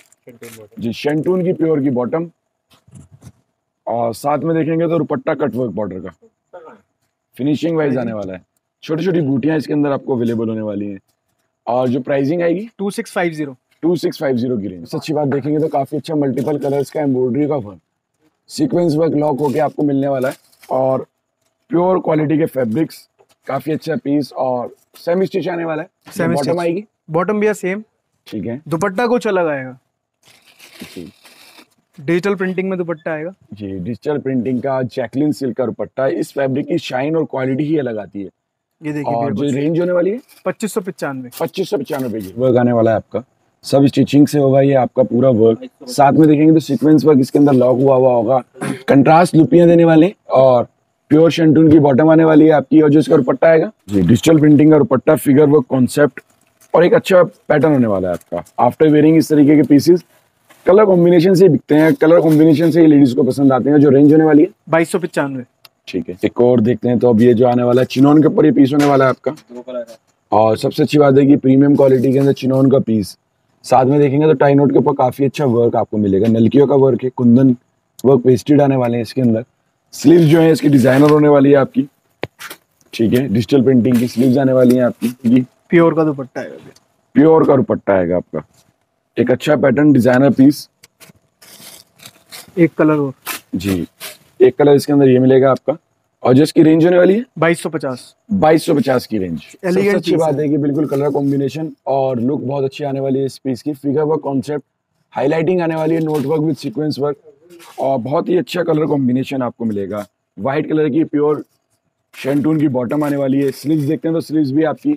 जी शेंटून की प्योर की बॉटम, और साथ में देखेंगे तो दुपट्टा कटवर्क बॉर्डर का, फिनिशिंग वाइज आने वाला है, छोटी छोटी बूटियां इसके अंदर आपको अवेलेबल होने वाली हैं। और जो प्राइसिंग आएगी 2650 की रेंज। अच्छी बात देखेंगे तो काफी अच्छा मल्टीपल कलर्स का एम्ब्रॉयडरी का वर्क, सीक्वेंस वर्क लॉक होके आपको मिलने वाला है, और प्योर क्वालिटी के फैब्रिक्स, काफी अच्छा पीस, और सेमी स्टिच आने वाला है। बॉटम आएगी, बॉटम भी सेम ठीक है, दुपट्टा कुछ अलग आएगा, डिजिटल प्रिंटिंग में दुपट्टा आएगा जी, डिजिटल प्रिंटिंग का जैकलिन सिल्क का दुपट्टा, इस फैब्रिक की शाइन और क्वालिटी ही अलग आती है। ये देखिए, और जो रेंज होने वाली है 2595 की वर्क आने वाला है आपका, सब स्टिचिंग से होगा ये आपका पूरा वर्क। साथ में देखेंगे तो सीक्वेंस वर्क इसके अंदर लॉक हुआ हुआ होगा, कंट्रास्ट लुपियां देने वाले, और प्योर शेंटून की बॉटम आने वाली है आपकी। और जो इसका दुपट्टा आएगा जी, डिजिटल प्रिंटिंग का दुपट्टा, फिगर वर्क कॉन्सेप्ट, और एक अच्छा पैटर्न होने वाला है आपका। आफ्टर वेयरिंग इस तरीके के पीसेस कलर कॉम्बिनेशन से बिकते हैं, कलर कॉम्बिनेशन से ही लेडीज को पसंद आते हैं। जो रेंज होने वाली है 2295 ठीक है। एक और देखते हैं तो अब ये जो आने वाला है चिनोन के ऊपर ये पीस होने वाला है आपका, और सबसे अच्छी बात है कि प्रीमियम क्वालिटी के अंदर चिनोन का पीस। साथ में देखेंगे तो टाई नोट के ऊपर काफी अच्छा वर्क आपको मिलेगा, नलकियों का वर्क है, कुंदन वर्क पेस्टेड आने वाले हैं इसके अंदर। स्लीव्स जो है इसकी डिजाइनर होने वाली है आपकी ठीक है, डिजिटल प्रिंटिंग की स्लीव्स आने वाली है आपकी, प्योर का दुपट्टा आएगा, प्योर का दुपट्टा आएगा आपका, एक अच्छा पैटर्न डिजाइनर पीस। एक कलर और जी, एक कलर इसके अंदर ये मिलेगा आपका। और जो इसकी रेंज होने वाली है 2250 की रेंज। सबसे अच्छी बात है कि बिल्कुल कलर कॉम्बिनेशन और लुक बहुत अच्छी आने वाली है इस पीस की, फिगर वर्क कॉन्सेप्ट, हाईलाइटिंग आने वाली है, note work with sequence work, और बहुत ही अच्छा कलर कॉम्बिनेशन आपको मिलेगा। व्हाइट कलर की प्योर शेंटून की बॉटम आने वाली है। स्लीव्स देखते हैं तो स्लीव्स भी आपकी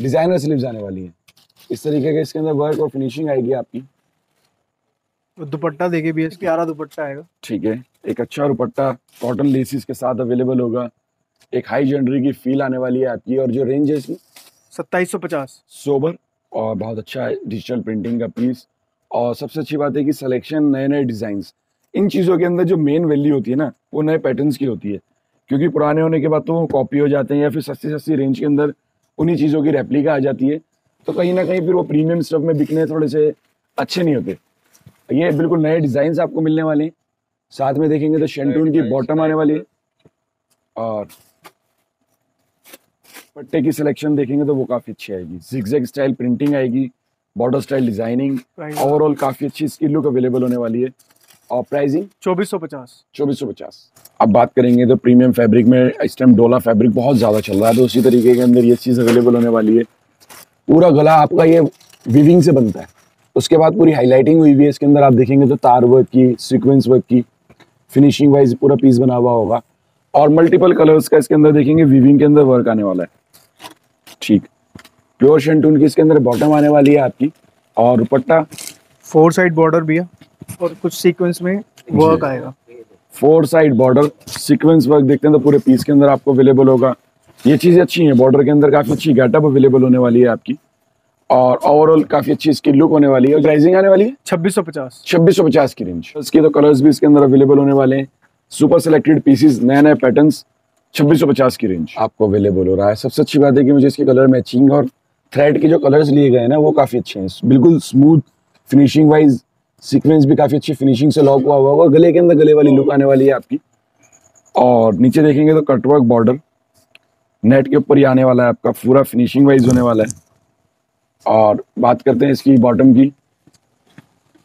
डिजाइनर स्लीव्स आने वाली है, इस तरीके के इसके अंदर वर्क और फिनिशिंग आएगी आपकी। दुपट्टा देखिए भी प्यारा दुपट्टा आएगा ठीक है, एक अच्छा दुपट्टा कॉटन लेसिस के साथ अवेलेबल होगा, एक हाई जेनरी की फील आने वाली है आपकी। और जो रेंज है इसकी 2750 सोबर, और बहुत अच्छा डिजिटल प्रिंटिंग का पीस, और सबसे अच्छी बात है कि सिलेक्शन, नए नए डिज़ाइंस, इन चीज़ों के अंदर जो मेन वैल्यू होती है ना वो नए पैटर्न्स की होती है, क्योंकि पुराने होने के बाद तो वो कॉपी हो जाते हैं या फिर सस्ती सस्ती रेंज के अंदर उन्हीं चीज़ों की रेप्लिका आ जाती है, तो कहीं ना कहीं फिर वो प्रीमियम स्टफ में बिकने थोड़े से अच्छे नहीं होते। ये बिल्कुल नए डिज़ाइंस आपको मिलने वाले हैं, साथ में देखेंगे तो शेंटून की बॉटम आने वाली है और पट्टे की सिलेक्शन देखेंगे तो वो काफ़ी अच्छी आएगी, जिगजैग स्टाइल प्रिंटिंग आएगी, बॉर्डर स्टाइल डिजाइनिंग, ओवरऑल काफ़ी अच्छी इसकी लुक अवेलेबल होने वाली है। और प्राइसिंग 2450। अब बात करेंगे तो प्रीमियम फैब्रिक में इस टाइम डोला फैब्रिक बहुत ज़्यादा चल रहा है, तो उसी तरीके के अंदर ये चीज़ अवेलेबल होने वाली है। पूरा गला आपका ये वीविंग से बनता है, उसके बाद पूरी हाईलाइटिंग हुई है इसके अंदर, आप देखेंगे तो तार वर्क की, सीक्वेंस वर्क की, फिनिशिंग वाइज पूरा पीस बना हुआ होगा और मल्टीपल कलर्स का इसके अंदर देखेंगे वीविंग के अंदर वर्क आने वाला है। ठीक, प्योर शेंटून की इसके अंदर बॉटम आने वाली है आपकी और दुपट्टा 4 साइड बॉर्डर भी है और कुछ सीक्वेंस में वर्क आएगा। 4 साइड बॉर्डर, सीक्वेंस वर्क देखते हैं तो पूरे पीस के अंदर आपको अवेलेबल होगा। ये चीज़ें अच्छी हैं, बॉर्डर के अंदर काफ़ी अच्छी गेटअप अवेलेबल होने वाली है आपकी और ओवरऑल काफ़ी अच्छी इसकी लुक होने वाली है। प्राइसिंग आने वाली है 2650 की रेंज। इसके तो कलर्स भी इसके अंदर अवेलेबल होने वाले हैं, सुपर सेलेक्टेड पीसेस, नए नए पैटर्न्स। 2650 की रेंज आपको अवेलेबल हो रहा है। सबसे अच्छी बात है कि मुझे इसके कलर मैचिंग और थ्रेड के जो कलर्स लिए गए हैं ना वो काफ़ी अच्छे हैं, बिल्कुल स्मूथ फिनिशिंग वाइज, सीक्वेंस भी काफ़ी अच्छी फिनिशिंग से लॉक हुआ हुआ होगा, गले के अंदर गले वाली लुक आने वाली है आपकी। और नीचे देखेंगे तो कटवर्क बॉर्डर नेट के ऊपर ही आने वाला है आपका, पूरा फिनिशिंग वाइज होने वाला है। और बात करते हैं इसकी बॉटम की,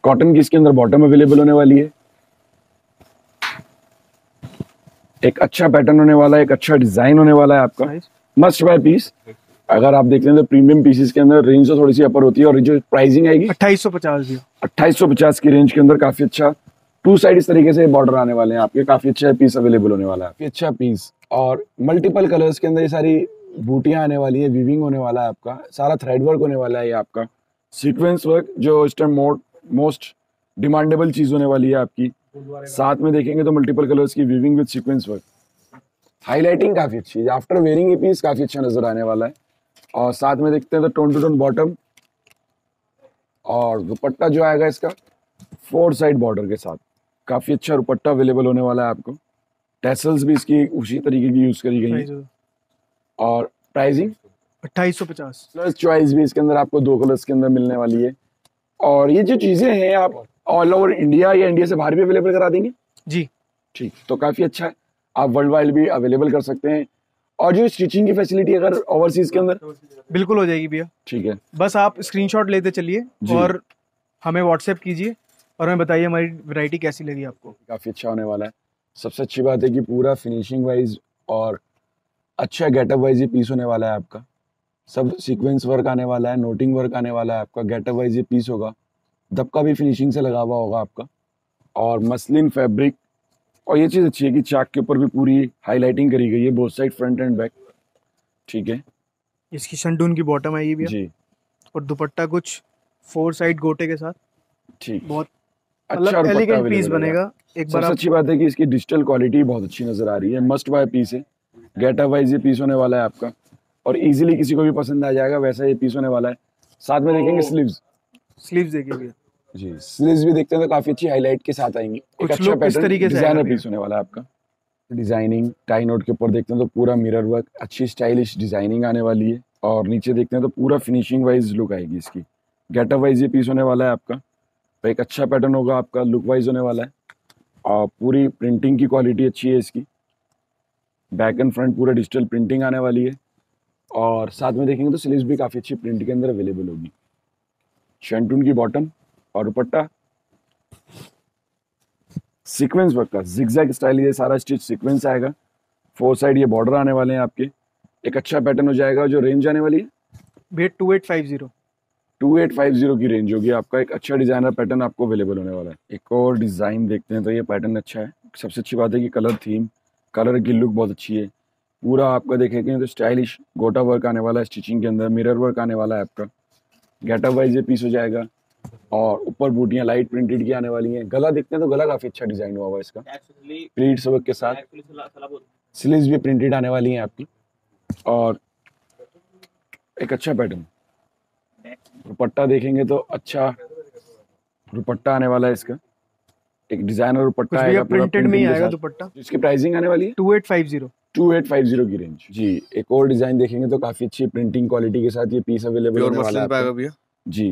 कॉटन की इसके अंदर बॉटम अवेलेबल होने वाली है। एक अच्छा पैटर्न होने वाला है, एक अच्छा डिजाइन होने वाला है आपका, मस्ट बाय पीस। अगर आप देख लें तो प्रीमियम पीसेस के अंदर रेंज तो थोड़ी सी अपर होती है और जो प्राइसिंग आएगी 2850 की रेंज के अंदर काफी अच्छा 2 साइड इस तरीके से बॉर्डर आने वाले हैं आपके, काफी अच्छा पीस अवेलेबल होने वाला है, अच्छा पीस। और मल्टीपल कलर्स के अंदर ये सारी बूटियाँ आने वाली है, वीविंग होने वाला है आपका, सारा थ्रेड वर्क होने वाला है ये आपका, सीक्वेंस वर्क जो इस टाइम मोस्ट डिमांडेबल चीज होने वाली है आपकी। साथ में देखेंगे तो मल्टीपल कलर्स की weaving with sequence work, highlighting काफी अच्छी है, आफ्टर वेयरिंग ये पीस काफी अच्छा नजर आने वाला है। और साथ में देखते हैं तो टोन टू टोन बॉटम और दुपट्टा जो आएगा इसका 4 साइड बॉर्डर के साथ, काफी अच्छा दुपट्टा अवेलेबल होने वाला है आपको। टैसल्स भी इसकी उसी तरीके की यूज करी गई है। और प्राइसिंग 2850। कलर चॉइस भी इसके अंदर आपको 2 कलर्स के अंदर मिलने वाली है। और ये जो चीजें हैं आप ऑल ओवर इंडिया या इंडिया से बाहर भी अवेलेबल करा देंगे जी? ठीक, तो काफी अच्छा है, आप वर्ल्ड वाइड भी अवेलेबल कर सकते हैं। और जो स्टिचिंग की फैसिलिटी अगर ओवरसीज के अंदर बिल्कुल हो जाएगी भैया। ठीक है, बस आप स्क्रीनशॉट लेते चलिए और हमें व्हाट्सएप कीजिए और हमें बताइए हमारी वैरायटी कैसी लगी आपको। काफी अच्छा होने वाला है। सबसे अच्छी बात है कि पूरा फिनिशिंग वाइज और अच्छा गेटअप वाइज ये पीस होने वाला है आपका, सब सीक्वेंस वर्क आने वाला है, नोटिंग वर्क आने वाला है आपका, गेटअप वाइज ये पीस होगा, दबका भी फिनिशिंग से लगा हुआ होगा आपका और मसलिन फैब्रिक। और ये चीज़ अच्छी है कि चाक के ऊपर भी पूरी हाईलाइटिंग करी गई है, both side front and back. ठीक है, इसकी शंडून की बॉटम है ये भी जी और दुपट्टा कुछ 4 साइड गोटे के साथ। ठीक, बहुत अच्छा एलिगेंट पीस बनेगा। एक बार अच्छी बात है कि इसकी डिजिटल क्वालिटी बहुत अच्छी नजर आ रही है, मस्ट बाय पीस है, गेटअप वाइज ये पीस होने वाला है आपका और इजीली किसी को भी पसंद आ जाएगा, वैसा ये पीस होने वाला है। साथ में देखेंगे स्लीव्स देखेंगे जी, स्लीव्स भी देखते हैं तो काफी अच्छी हाईलाइट के साथ आएंगी, एक अच्छा पैटर्न डिजाइनर पीस होने वाला है आपका। डिजाइनिंग टाई नोट के ऊपर देखते हैं तो पूरा मिरर वर्क, अच्छी स्टाइलिश डिजाइनिंग आने वाली है। और नीचे देखते हैं तो पूरा फिनिशिंग वाइज लुक आएगी इसकी, गेटअप वाइज ये पीस होने वाला है आपका, तो एक अच्छा पैटर्न होगा आपका, लुक वाइज होने वाला है। और पूरी प्रिंटिंग की क्वालिटी अच्छी है इसकी, बैक एंड फ्रंट पूरा डिजिटल प्रिंटिंग आने वाली है। और साथ में देखेंगे तो स्लीव्स भी काफ़ी अच्छी प्रिंट के अंदर अवेलेबल होगी, शेंटून की बॉटम और दुपट्टा सीक्वेंस वर्क का, जिगजैग स्टाइल ये सारा स्टिच सीक्वेंस आएगा, 4 साइड ये बॉर्डर आने वाले हैं आपके, एक अच्छा पैटर्न हो जाएगा। जो रेंज आने वाली है भैया 2850 की रेंज होगी आपका, एक अच्छा डिजाइनर पैटर्न आपको अवेलेबल होने वाला है। एक और डिज़ाइन देखते हैं तो ये पैटर्न अच्छा है। सबसे अच्छी बात है कि कलर थीम, कलर की लुक बहुत अच्छी है, पूरा आपका देखेंगे तो स्टाइलिश गोटा वर्क आने वाला है, स्टिचिंग के अंदर मिरर वर्क आने वाला है आपका, गेटअप वाइज ये पीस हो जाएगा और ऊपर बूटियाँ लाइट प्रिंटेड की आने वाली हैं। गला देखते हैं तो गला काफ़ी अच्छा डिजाइन हुआ हुआ इसका, प्लीट्स वर्क के साथ, स्लीव्स भी प्रिंटेड आने वाली हैं आपकी और एक अच्छा पैटर्न। दुपट्टा देखेंगे तो अच्छा दुपट्टा आने वाला है इसका, एक डिजाइनर दुपट्टा आएगा, प्रिंटेड में आएगा दुपट्टा, जिसकी प्राइसिंग आने वाली है 2850 की रेंज। जी एक और डिजाइन देखेंगे तो काफी अच्छी प्रिंटिंग क्वालिटी के साथ ये पीस अवेलेबल होने वाला है जी।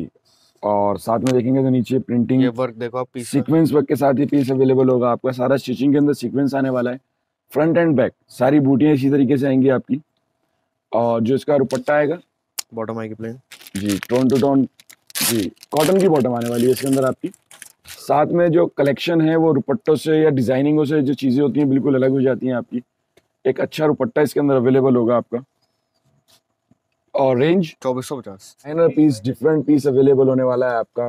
और साथ में देखेंगे तो नीचे प्रिंटिंग वर्क देखो आप, सीक्वेंस वर्क के साथ ये पीस अवेलेबल होगा। आपका सारा स्टिचिंग के अंदर सीक्वेंस आने वाला है, फ्रंट एंड बैक सारी बूटियां इसी तरीके से आएंगी आपकी। और जो इसका दुपट्टा आएगा, बॉटम आएगी प्लेन जी, टोन टू टोन जी, कॉटन की बॉटम आने वाली है इसके अंदर आपकी। साथ में जो कलेक्शन है वो दुपट्टों से या डिजाइनिंगों से जो चीजें होती हैं बिल्कुल अलग हो जाती हैं आपकी। एक अच्छा दुपट्टा इसके अंदर अवेलेबल होगा आपका। और range 2450 piece, different piece available होने वाला है आपका।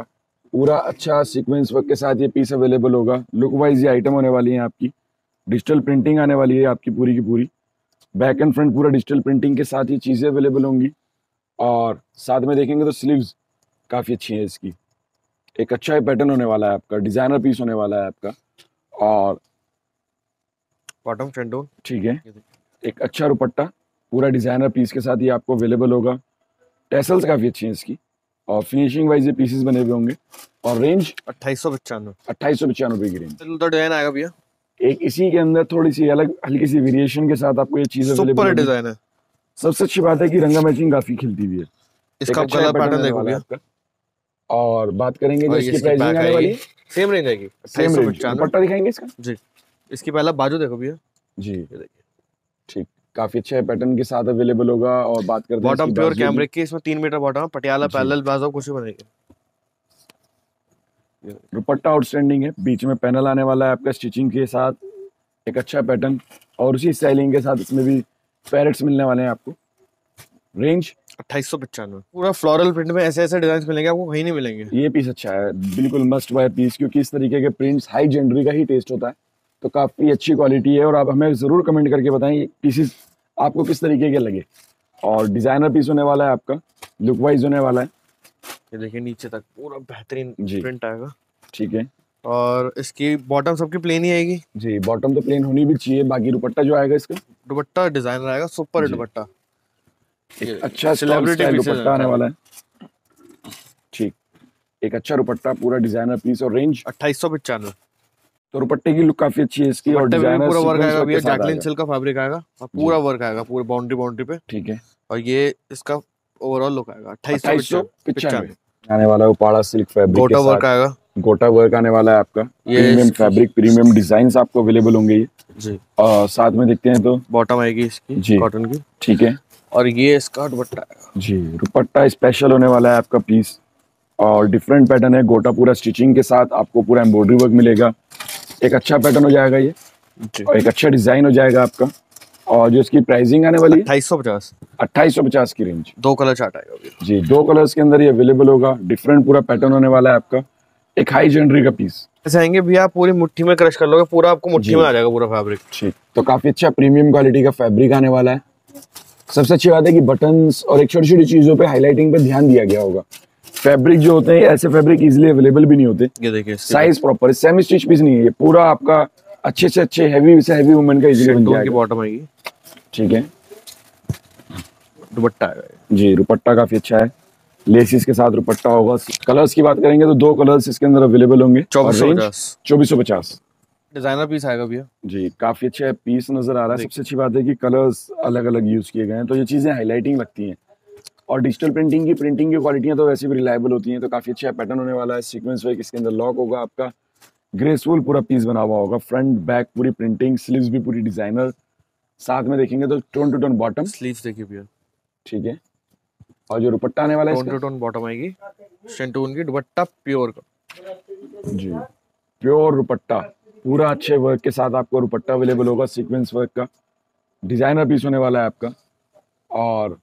पूरा अच्छा सीक्वेंस वर्क के साथ ये पीस अवेलेबल होगा। लुक वाइज ये आइटम होने वाली है आपकी। डिजिटल प्रिंटिंग आने वाली है आपकी पूरी की पूरी, बैक एंड फ्रंट पूरा डिजिटल प्रिंटिंग के साथ ये चीजें अवेलेबल होंगी। और साथ में देखेंगे तो स्लीव्स काफी अच्छी है इसकी, एक अच्छा पैटर्न होने वाला है आपका, डिजाइनर पीस होने वाला है आपका। और बॉटम फ्रंट ठीक है, एक अच्छा दुपट्टा पूरा डिजाइनर पीस के साथ ये आपको अवेलेबल होगा। टैसल्स काफी अच्छी हैं इसकी और फिनिशिंग वाइज ये पीसेस बने हुए होंगे। और रेंज 2895 की रेंज डिजाइन आएगा भैया। एक इसी के अंदर थोड़ी सी अलग हल्की सी वेरिएशन के साथ आपको ये चीज सुपर डिजाइन है। सबसे अच्छी बात है कि रंगा मैचिंग काफी खिलती हुई है इसका, कलर पैटर्न देखोगे आपका। और बात करेंगे जो इसकी प्राइसिंग आने वाली है, सेम रेंज आएगी, सेम रेंज दुपट्टा दिखाएंगे इसका जी। इसकी पहला बाजू देखो भैया जी, ये देखिए ठीक, काफी अच्छा पैटर्न के साथ अवेलेबल होगा। और बात करते हैं बॉटम प्योर कैमरिक की, इसमें 3 मीटर बॉटम, पटियाला पैरेलल बाजू कुछ बनेगा। दुपट्टा आउटस्टैंडिंग है, बीच में पैनल आने वाला है आपका स्टिचिंग के साथ, एक अच्छा पैटर्न और उसी स्टाइलिंग के साथ इसमें भी पैरेट्स मिलने वाले हैं आपको। रेंज 2895। पूरा फ्लोरल प्रिंट में ऐसे ऐसे डिजाइन मिलेंगे आपको, कहीं नहीं मिलेंगे। ये पीस अच्छा है, बिल्कुल मस्ट बाय पीस, क्योंकि इस तरीके के प्रिंट्स हाई जेनरी का ही टेस्ट होता है, तो काफी अच्छी क्वालिटी है। और आप हमें जरूर कमेंट करके बताएं पीसेस आपको किस तरीके के लगे। और डिजाइनर पीस होने वाला है आपका, लुक वाइज होने वाला है। ये देखिए नीचे तक पूरा बेहतरीन प्रिंट आएगा ठीक है। और इसकी बॉटम सबकी प्लेन ही आएगी जी, बॉटम तो प्लेन होनी भी चाहिए। बाकी दुपट्टा जो आएगा इसका, दुपट्टा डिजाइनर आएगा, सुपर दुपट्टा, एक अच्छा सेलिब्रिटी दुपट्टा आने वाला है ठीक। एक अच्छा दुपट्टा पूरा डिजाइनर पीस। और रेंज 2895। तो दुपट्टे की लुक काफी अच्छी है इसकी, और डिजाइनर पूरा वर्क आएगा भैया, जैकलिन सिल्क का फैब्रिक आएगा और पूरा वर्क आएगा पूरे बाउंड्री पे ठीक है। और ये इसका ओवरऑल लुक आएगा 2895 आने वाला है। उपाड़ा सिल्क फैब्रिक, गोटा वर्क आएगा, गोटा वर्क आने वाला है आपका। ये प्रीमियम फैब्रिक, प्रीमियम डिजाइन आपको अवेलेबल होंगे ये जी। और साथ में देखते हैं तो बॉटम आएगी इसकी कॉटन की ठीक है। और ये इसका दुपट्टा आएगा जी, दुपट्टा स्पेशल होने वाला है आपका पीस। और डिफरेंट पैटर्न है, गोटा पूरा स्टिचिंग के साथ आपको पूरा एम्ब्रॉयडरी वर्क मिलेगा, एक अच्छा पैटर्न हो जाएगा ये और एक अच्छा डिजाइन हो जाएगा आपका। और जो इसकी प्राइसिंग आने वाली है 2850 की रेंज। दो कलर चार्ट आएगा जी, 2 कलर्स के अंदर ये अवेलेबल होगा। डिफरेंट पूरा पैटर्न होने वाला है आपका, एक हाई जेनरी का पीस। ऐसे आएंगे भैया पूरी मुट्ठी में क्रश कर लोगे, पूरा आपको मुट्ठी में आ जाएगा पूरा फैब्रिक ठीक। तो काफी अच्छा प्रीमियम क्वालिटी का फैब्रिक आने वाला है। सबसे अच्छी बात है कि बटन्स और एक छोटी छोटी चीजों पे हाईलाइटिंग पे ध्यान दिया गया होगा। फैब्रिक जो होते हैं ऐसे फैब्रिक इजीली अवेलेबल भी नहीं होते। ये देखिए size proper, semi stitch piece नहीं है ये, पूरा आपका अच्छे से अच्छे हैवी से हैवी वुमन का इजीली बन जाएगा। बॉटम आएगी ठीक है, दुपट्टा आएगा जी, दुपट्टा काफी अच्छा है, लेसिस के साथ दुपट्टा होगा। कलर्स की बात करेंगे तो 2 कलर्स इसके अंदर अवेलेबल होंगे। 2450 डिजाइनर पीस आएगा भैया जी, काफी अच्छा पीस नजर आ रहा है। सबसे अच्छी बात है कि कलर्स अलग अलग यूज किए गए हैं, तो ये चीजें हाईलाइटिंग लगती हैं। और डिजिटल प्रिंटिंग की क्वालिटियां तो वैसे भी रिलायबल होती हैं, तो काफी अच्छा पैटर्न होने वाला है। सीक्वेंस वर्क इसके अंदर लॉक होगा आपका, ग्रेसफुल पूरा पीस बना हुआ होगा, फ्रंट बैक पूरी प्रिंटिंग, स्लीव्स भी पूरी डिजाइनर। साथ में देखेंगे तो tone to tone bottom, sleeves देखिए भैया ठीक है। और जो दुपट्टा आने वाला है टोन टू टोन बॉटम आएगी, शेंटून की, दुपट्टा प्योर का जी, प्योर दुपट्टा पूरा अच्छे वर्क के साथ आपको दुपट्टा अवेलेबल होगा, सीक्वेंस वर्क का, डिजाइनर पीस होने वाला है आपका। और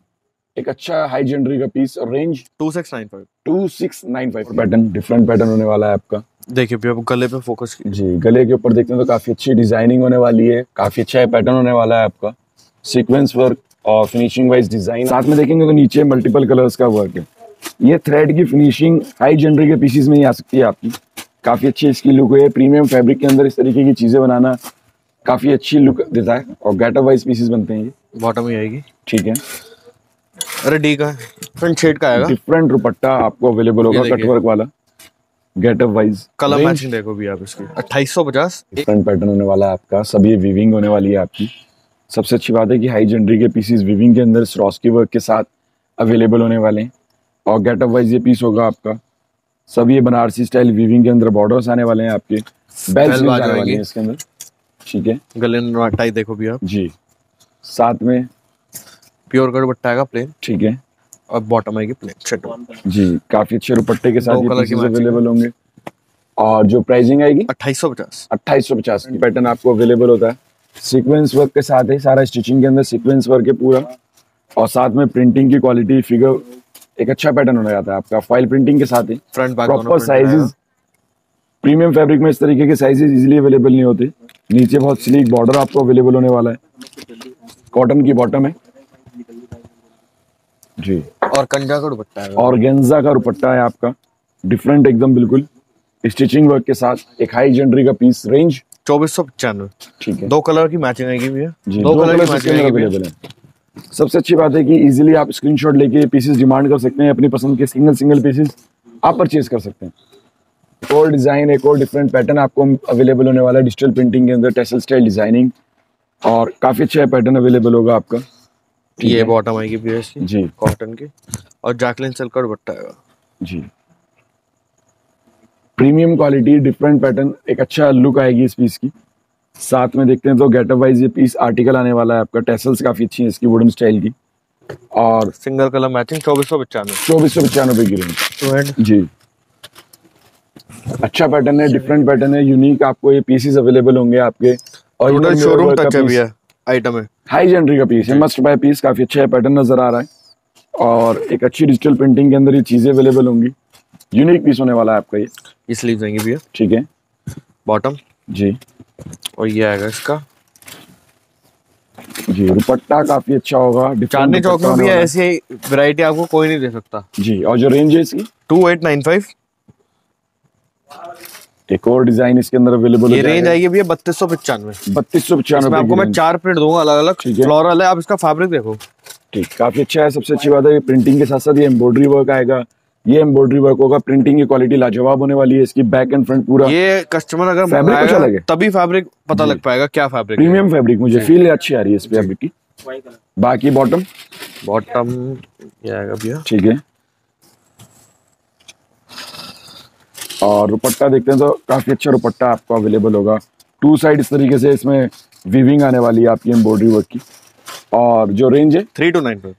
एक अच्छा हाई जेनरी का पीस। और रेंज 2695 पैटर्न, डिफरेंट पैटर्न होने वाला है आपका। देखिए भैया गले पे फोकस जी, गले के ऊपर देखते हैं तो काफी अच्छी डिजाइनिंग होने वाली है, काफी अच्छा पैटर्न होने वाला है आपका, सीक्वेंस वर्क और फिनिशिंग वाइज डिजाइन। साथ में देखेंगे तो नीचे मल्टीपल कलर्स का वर्क है। ये थ्रेड की फिनिशिंग हाई जेनरी के पीसेज में ही आ सकती है आपकी, काफी अच्छी इसकी लुक है। प्रीमियम फैब्रिक के अंदर इस तरीके की चीजें बनाना काफी अच्छी लुक देता है। और गैटअप वाइज पीसेस बनते हैं, ये बॉटम ही आएगी ठीक है। अरे डी का फ्रंट शेड का आएगा, डिफरेंट दुपट्टा आपको अवेलेबल होगा, कटवर्क वाला गेटअप वाइज कलर मैचिंग देखो भी आप इसकी 2850 फ्रंट पैटर्न होने वाला है आपका, सब ये वीविंग होने वाली है आपकी। सबसे अच्छी बात है कि हाई जनरी के पीसेस वीविंग के अंदर स्रॉस्की वर्क के साथ अवेलेबल होने वाले हैं। और गेटअप वाइज ये पीस होगा आपका, सब ये बनारसी स्टाइल वीविंग के अंदर बॉर्डर्स आने वाले हैं आपके, बेल आने वाली है इसके अंदर, ठीक है। गले में टाई देखो भी आप जी, साथ में प्योर का दुपट्टा आएगा प्लेन, ठीक है, और बॉटम आएगी प्लेन शर्ट जी। काफी अच्छे दुपट्टे के साथ ये पीसेस अवेलेबल होंगे। और जो प्राइसिंग आएगी 2850 की पैटर्न आपको अवेलेबल होता है, सीक्वेंस वर्क के साथ है, सारा स्टिचिंग के अंदर सीक्वेंस वर्क है पूरा, और साथ में प्रिंटिंग की क्वालिटी, फिगर, एक अच्छा पैटर्न होने जाता है आपका। फाइल प्रिंटिंग के साथ ही प्रॉपर साइजेस, प्रीमियम फैब्रिक में इस तरीके के साइजेस इजीली अवेलेबल नहीं होते। नीचे बहुत स्लीक बॉर्डर आपको अवेलेबल होने वाला है, कॉटन की बॉटम है जी। और कंजा का दुपट्टा है, और गेंजा का दुपट्टा है आपका, डिफरेंट एकदम बिल्कुल, स्टिचिंग वर्क के साथ, एक हाई जनरी का पीस, रेंज 2495, ठीक है। दो कलर की मैचिंग आएगी भैया, दो कलर की मैचिंग अवेलेबल है। सबसे अच्छी बात है कि इजीली आप स्क्रीनशॉट लेके पीसेस डिमांड कर सकते हैं, अपनी पसंद के सिंगल पीसेस आप परचेज कर सकते हैं। एक और डिजाइन, एक और डिफरेंट पैटर्न आपको अवेलेबल होने वाला है डिजिटल प्रिंटिंग के अंदर, टेसल स्टाइल डिजाइनिंग, और काफी अच्छा पैटर्न अवेलेबल होगा आपका। ये बॉटम आएगी भैया जी, कॉटन की, और जैकलिन सिल्क का दुपट्टा आएगा जी। प्रीमियम क्वालिटी, डिफरेंट पैटर्न, एक अच्छा लुक आएगी इस पीस की। साथ में देखते हैं तो गेटअप वाइज ये पीस आर्टिकल आने वाला है आपका, टेसल्स काफी अच्छी है इसकी वुडन स्टाइल की, और सिंगल कलर मैचिंग 2495 की रेंज जी। अच्छा पैटर्न है, डिफरेंट पैटर्न है, यूनिक आपको ये पीसेस अवेलेबल होंगे आपके। और शोरूम टच है आइटम है, हाई जनरी का पीस है, मस्ट बाय पीस, काफी अच्छा पैटर्न नजर आ रहा है, और एक अच्छी डिजिटल प्रिंटिंग के अंदर ये चीजें अवेलेबल होंगी। यूनिक पीस होने वाला है आपका ये स्लीव्स आएंगे भैया, ठीक है, बॉटम जी, और ये आएगा इसका जी। दुपट्टा काफी अच्छा होगा, चांदनी चौक में भी ऐसी वैरायटी आपको कोई नहीं दे सकता जी। और जो रेंज है इसकी 2895। एक और डिजाइन इसके अंदर अवेलेबल है, रेंज आएगी भैया 3295। आपको मैं 4 प्रिंट दूंगा अलग अलग, फ्लोरल है, आप इसका फैब्रिक देखो, ठीक, काफी अच्छा है। सबसे अच्छी बात है प्रिंटिंग के साथ साथ ये एम्ब्रॉयडरी वर्क आएगा, ये एम्ब्रॉयडरी वर्क होगा, प्रिंटिंग की क्वालिटी लाजवाब होने वाली है इसकी, बैक एंड फ्रंट पूरा। ये कस्टमर अगर फैब्रिक अच्छा लगे तभी फैब्रिक पता लग पाएगा क्या फैब्रिक, प्रीमियम फैब्रिक, मुझे फील अच्छी आ रही है इस पे अभी की। बाकी बॉटम क्या आएगा भैया, ठीक है। और दुपट्टा देखते हैं तो काफी अच्छा दुपट्टा आपको अवेलेबल होगा, टू साइड इस तरीके से इसमें वीविंग आने वाली है आपकी एम्ब्रॉयडरी वर्क की। और जो रेंज है 3295।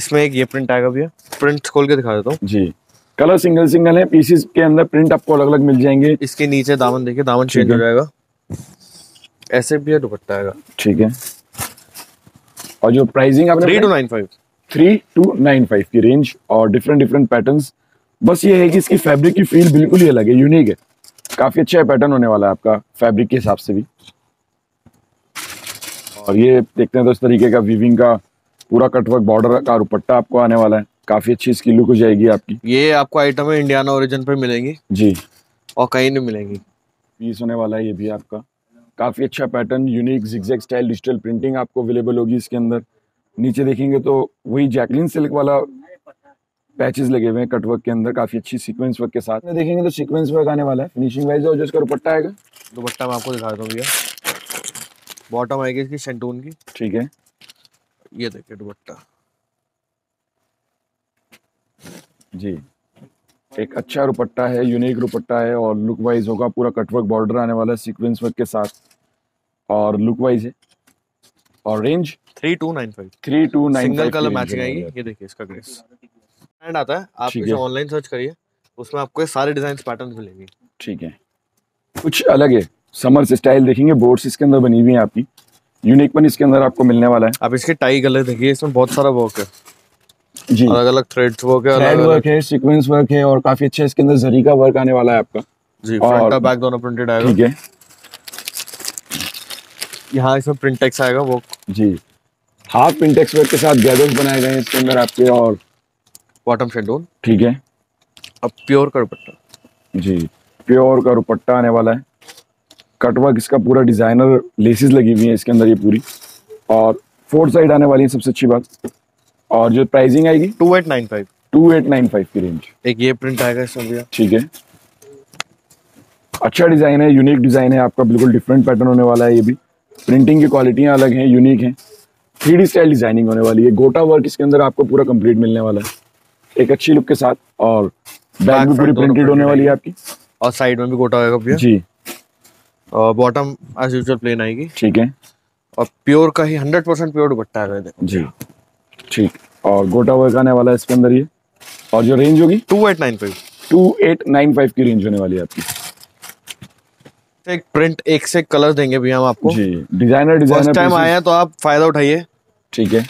इसमें एक ये प्रिंट आएगा भैया, प्रिंट खोल के दिखा देता हूँ जी। कलर सिंगल है, पीसेस के अंदर प्रिंट आपको अलग अलग मिल जाएंगे। इसके नीचे दामन देखिए, दामन चेंज हो जाएगा, ऐसे भी दुपट्टा आएगा, ठीक है। और जो प्राइसिंग आपने 3295 की रेंज, और डिफरेंट पैटर्न्स। बस ये है कि इसकी फैब्रिक की फील बिल्कुल ही अलग है, यूनिक है, काफी अच्छा पैटर्न होने वाला है आपका फैब्रिक के हिसाब से भी। और ये देखते हैं तो इस तरीके का वीविंग का पूरा कटवर्क बॉर्डर का दुपट्टा आपको आने वाला है, काफी अच्छी इसकी लुक हो जाएगी आपकी। ये आपको आइटम है इंडियाना ओरिजिन पर मिलेंगी जी, और कहीं नहीं मिलेंगी। पीस होने वाला है ये भी आपका, काफी अच्छा pattern, unique zigzag style digital printing आपको अवेलेबल होगी इसके अंदर। नीचे देखेंगे तो वही जैकलिन सिल्क वाला पैचेस लगे हुए हैं कटवर्क के अंदर, काफी अच्छी सीक्वेंस वर्क के साथ। देखेंगे तो सीक्वेंस वर्क आने वाला है फिनिशिंग वाइज, और जो इसका दुपट्टा आएगा, दुपट्टा मैं आपको दिखा दूँ भैया। बॉटम आएगी इसकी शैंटून की, ठीक है। ये देखिए दुपट्टा जी, एक अच्छा दुपट्टा है, यूनिक दुपट्टा है, और लुक वाइज होगा, पूरा कटवर्क बॉर्डर आने वाला है सीक्वेंस वर्क के साथ, और लुक वाइज है। और रेंज 3295। सिंगल कलर मैचिंग आएगी। ये देखिए इसका ग्रेस ब्रांड आता है, आप इसे ऑनलाइन सर्च करिए, उसमें आपको सारे डिजाइन पैटर्न मिलेंगे, ठीक है। कुछ अलग है, समर्स स्टाइल देखेंगे, बोर्ड्स इसके अंदर बनी हुई है आपकी, यूनिकपन इसके अंदर आपको मिलने वाला है। आप इसके टाई कलर देखिए, इसमें बहुत सारा वर्क है जी, अलग अलग थ्रेड्स वर्क है, थ्रेड वर्क है, सीक्वेंस वर्क है, और काफी अच्छा इसके अंदर जरी का वर्क आने वाला है आपका जी। फ्रंट और बैक दोनों प्रिंटेड आएगा, ठीक है। यहाँ इसमें प्रिंटेक्स आएगा वो जी, हाफ प्रिंटेक्स वर्क के साथ गैदर्स बनाए गए हैं इसके अंदर आपके, और बॉटम शेडोन, ठीक है। अब प्योर का दुपट्टा जी, प्योर का दुपट्टा आने वाला है, कटवर्क इसका पूरा, डिजाइनर लेसेस लगी हुई है इसके अंदर ये पूरी, और 4 साइड आने वाली है सबसे अच्छी बात। और जो प्राइसिंग आएगी 2895 की रेंज। एक ये प्रिंट आएगा इसमें भैया, ठीक है। अच्छा डिज़ाइन है, यूनिक डिज़ाइन है आपका, बिल्कुल डिफरेंट पैटर्न होने वाला है ये भी। प्रिंटिंग की क्वालिटियाँ अलग हैं, यूनिक हैं। 3D स्टाइल डिज़ाइनिंग होने वाली है। गोटा वर्क इसके अंदर आपको पूरा कंप्लीट मिलने वाला है एक अच्छी लुक के साथ। और बैक भी पूरी प्रिंटेड होने वाली है आपकी, और साइड में भी गोटा होगा जी। और बॉटम एज यूजुअल प्लेन आएगी, ठीक है। और प्योर का ही 100% प्योर दुपट्टा है जी, ठीक। और गोटा वर्क आने वाला है इसके अंदर ये। और जो रेंज होगी 2895 की रेंज होने वाली है आपकी। एक प्रिंट एक से कलर देंगे भी हम आपको जी। डिजाइनर फर्स्ट टाइम आए हैं तो आप फायदा उठाइए, ठीक है।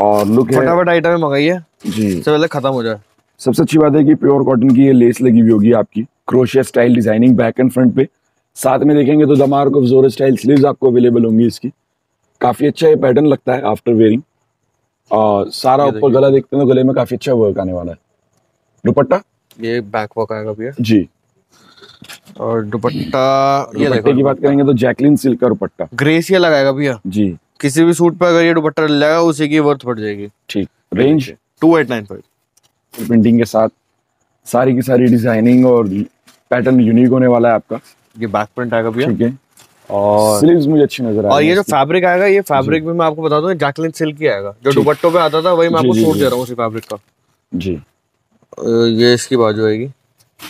और लुक फटाफट आइटम मंगाइए जी, सबसे पहले खत्म हो जाए। सबसे अच्छी बात है कि प्योर कॉटन की ये लेस लगी हुई होगी आपकी, crochet style designing back and front पे। साथ में देखेंगे तो दमार को जोर स्टाइल स्लीव्स आपको अवेलेबल होंगी इसकी। काफी अच्छा ये पैटर्न लगता है आफ्टर वेयरिंग। और सारा ऊपर गला देखते हैं तो गले में काफी अच्छा वर्क आने वाला है। दुपट्टा ये बैक वर्क आएगा भैया जी। और दुपट्टा ये दुपट्टे की बात करेंगे तो जैकलिन सिल्क का दुपट्टा ग्रेसिया लगाएगा भैया जी। किसी भी सूट पर अगर ये दुपट्टा लगाएगा उसी की वर्थ बढ़ जाएगी, ठीक। रेंज 2895। प्रिंटिंग के साथ सारी की सारी डिजाइनिंग और पैटर्न यूनिक होने वाला है आपका। ये बैक प्रिंट आएगा भैया, ठीक है। और स्लीव्स मुझे अच्छी नजर आ रही है। और ये जो फैब्रिक आएगा, ये फैब्रिक भी मैं आपको बता दूं जैकलिन सिल्क ही आएगा। जो दुपट्टों पे आता था वही मैं आपको छोड़ दे रहा हूं उसी फैब्रिक का जी। ये इसकी बाजू आएगी,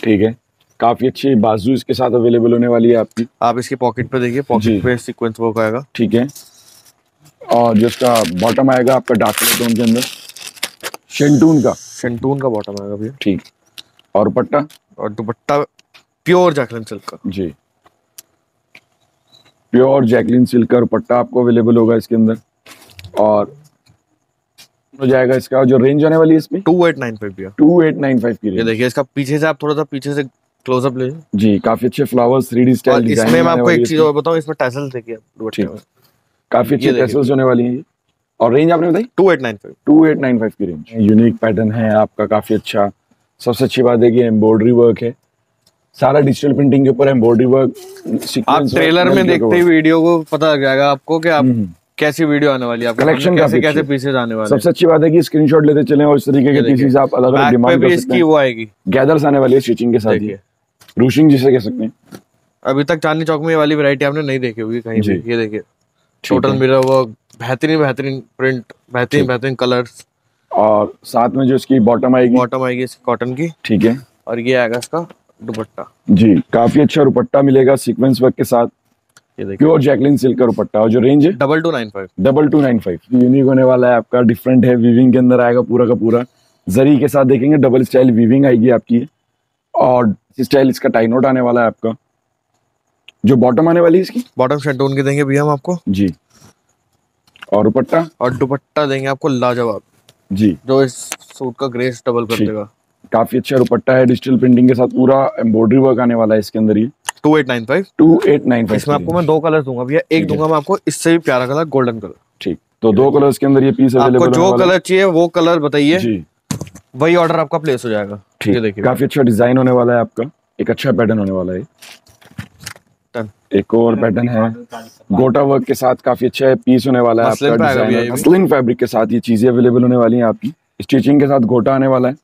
ठीक है। काफी अच्छी बाजू इसके साथ अवेलेबल होने वाली है आपकी। आप इसकी पॉकेट पे देखिए, पॉकेट पे सीक्वेंस वर्क आएगा, ठीक है। और जिसका बॉटम आएगा आपका डार्क कलर टोन के अंदर, शेंटून का बॉटम आएगा भैया, ठीक। और दुपट्टा प्योर जैकलिन सिल्क का जी। प्योर जैकलिन सिल्क का दुपट्टा आपको अवेलेबल होगा इसके अंदर। और हो जाएगा इसका जो रेंज आने वाली है इसमें 2895 भैया, 2895 की रेंज। ये देखिए इसका पीछे से आप थोड़ा सा पीछे से क्लोजअप ले जी। काफी अच्छे फ्लावर्स 3D स्टाइल डिजाइन। इसमें मैं आपको एक चीज और बताऊं, इसमें टैसल्स देखिए दुपट्टे में काफी अच्छे टैसल्स होने वाली हैं। और रेंज आपने बताई 2895 की रेंज। यूनिक पैटर्न है आपका, काफी अच्छा। सबसे अच्छी बात है कि एम्ब्रॉयडरी वर्क है, सारा डिजिटल प्रिंटिंग के ऊपर एम्ब्रॉयडरी वर्क। आप ट्रेलर में देखते ही वीडियो को पता लग जाएगा आपको कि आप कैसी वीडियो आने वाली है, कलेक्शन कैसे पीसेज आने वाले। सबसे अच्छी बात है कि स्क्रीनशॉट लेते चलें और इस तरीके के पीसेज आप अलग-अलग डिमांड कर सकते हैं। वो आएगी गैदर्स आने वाली है स्टिचिंग के साथ ही, रूशिंग जिसे कह सकते हैं। अभी तक चांदनी चौक में ये वाली वैरायटी आपने नहीं देखी होगी कहीं भी। ये देखिए टोटल मिरर वर्क, बेहतरीन प्रिंट, बेहतरीन कलर्स। और साथ में जो इसकी बॉटम आएगी कॉटन की, ठीक है। और ये आएगा इसका दुपट्टा जी, काफी अच्छा दुपट्टा मिलेगा सीक्वेंस वर्क के साथ। ये देखिए प्योर जैकलिन सिल्क का दुपट्टा। और जो रेंज है 2295। यूनिक होने वाला है आपका, डिफरेंट है। वीविंग के अंदर आएगा पूरा का पूरा, जरी के साथ देखेंगे डबल स्टाइल वीविंग आएगी आपकी। और स्टाइल इसका टाई नोट आने वाला है आपका। जो बॉटम आने वाली है इसकी बॉटम शेंटून के देंगे भैया हम आपको जी। और दुपट्टा देंगे आपको लाजवाब जी, जो इस सूट का ग्रेस डबल कर देगा। काफी अच्छा दुपट्टा है, डिजिटल प्रिंटिंग के साथ पूरा एम्ब्रॉयडरी वर्क आने वाला है इसके अंदर। ये 2895। इसमें आपको मैं दो कलर दूंगा भैया, एक दूंगा मैं आपको इससे भी प्यारा कलर, गोल्डन कलर, ठीक। तो दो कलर के अंदर ये पीस अवेलेबल है। जो कलर चाहिए वो कलर बताइए, वही ऑर्डर आपका प्लेस हो जाएगा, ठीक। ये देखिए काफी अच्छा डिजाइन होने वाला है आपका, एक अच्छा पैटर्न होने वाला है। एक और पैटर्न है गोटा वर्क के साथ, काफी अच्छा पीस होने वाला है आपका। मसलिन फैब्रिक के साथ ये चीजें अवेलेबल होने वाली है आपकी। स्टिचिंग के साथ गोटा आने वाला है,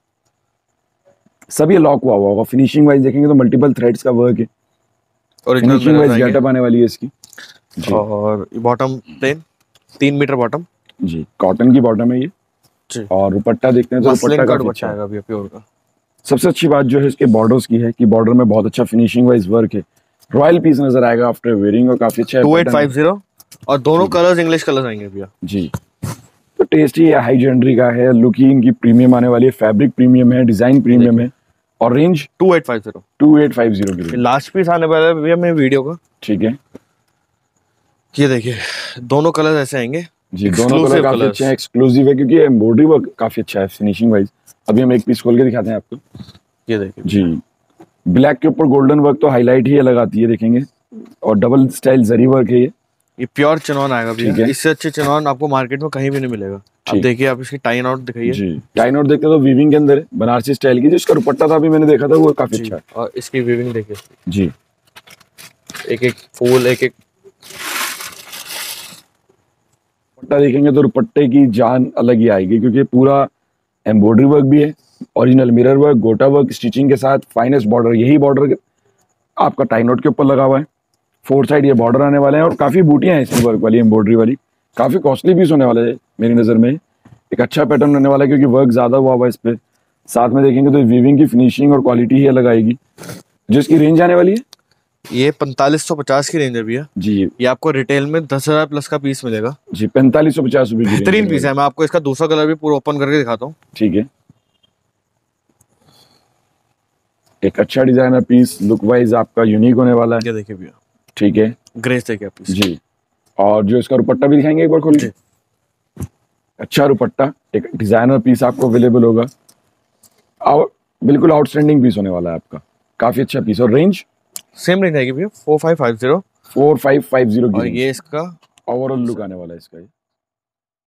सभी लॉक हुआ होगा। फिनिशिंग वाइज देखेंगे तो मल्टीपल थ्रेड्स का वर्क है। और फिनिशिंग वाइज गेटअप आने वाली है इसकी। और बॉटम प्लेन 3 मीटर बॉटम जी, कॉटन की बॉटम है ये। और दुपट्टा देखते हैं तो दुपट्टा आएगा भैया प्योर का। सबसे अच्छी बात जो है इसके बॉर्डर्स की है कि बॉर्डर में बहुत अच्छा फिनिशिंग वाइज वर्क है। रॉयल पीस नजर आएगा आफ्टर वेयरिंग और काफी अच्छा। 2850। और दोनों कलर्स इंग्लिश कलर्स आएंगे भैया जी। तो टेस्ट ही हाई जेनरी का है, लुक ही इनकी प्रीमियम आने वाली है, फैब्रिक प्रीमियम है, डिजाइन प्रीमियम है। और रेंज 2850 की। लास्ट पीस आने वाला है भैया मेरे वीडियो का, ठीक है। ये देखिए दोनों कलर ऐसे आएंगे जी, दोनों कलर काफी अच्छे हैं, एक्सक्लूसिव है क्योंकि एम्ब्रॉयडरी वर्क काफी अच्छा है फिनिशिंग वाइज। अभी हम एक पीस खोल के दिखाते हैं आपको। ये देखिए जी, ब्लैक के ऊपर गोल्डन वर्क तो हाईलाइट ही अलग आती है, देखेंगे। और डबल स्टाइल जरी वर्क है ये प्योर चिनॉन आएगा भैया। इससे अच्छे चिनॉन आपको मार्केट में कहीं भी नहीं मिलेगा। आप देखिए आप इसकी टाई नॉट दिखाइए जी। टाई नॉट देखते तो वीविंग के अंदर बनारसी स्टाइल की, जो इसका दुपट्टा था अभी मैंने देखा था वो काफी अच्छा है। और इसकी वीविंग देखिए जी, एक फूल एक दुपट्टा देखेंगे तो दुपट्टे की जान अलग ही आएगी क्योंकि पूरा एम्ब्रॉयडरी वर्क भी है, ओरिजिनल मिरर वर्क, गोटा वर्क, स्टिचिंग के साथ फाइनेस्ट बॉर्डर। यही बॉर्डर आपका टाई नोट के ऊपर लगा हुआ है। फोर साइड ये बॉर्डर आने वाले हैं और काफ़ी बूटियाँ हैं इसकी वर्क वाली, एम्ब्रॉयडरी वाली, काफ़ी कॉस्टली पीस होने वाला है मेरी नज़र में। एक अच्छा पैटर्न रहने वाला है क्योंकि वर्क ज़्यादा हुआ हुआ है इस पर। साथ में देखेंगे तो वीविंग की फिनिशिंग और क्वालिटी ही अलग आएगी। जिसकी रेंज आने वाली है ये 4550 की रेंज है भैया जी। ये आपको रिटेल में 10,000 प्लस का पीस मिलेगा जी, 4550 रुपए की। बेहतरीन पीस है। मैं आपको इसका दूसरा कलर भी पूरा ओपन करके दिखाता हूँ। ठीक है, एक अच्छा डिजाइन है पीस, लुक वाइज आपका यूनिक होने वाला है। ये देखिए भैया, ठीक है, ग्रेस देखिए आप जी। और जो इसका दुपट्टा भी दिखाएंगे एक बार खोल के, अच्छा दुपट्टा, एक डिजाइनर पीस आपको अवेलेबल होगा और बिल्कुल आउटस्टैंडिंग पीस होने वाला है आपका, काफी अच्छा पीस। और रेंज सेम रेंज आएगी भैया 4550 की। और ये इसका ओवरऑल लुक आने वाला है इसका।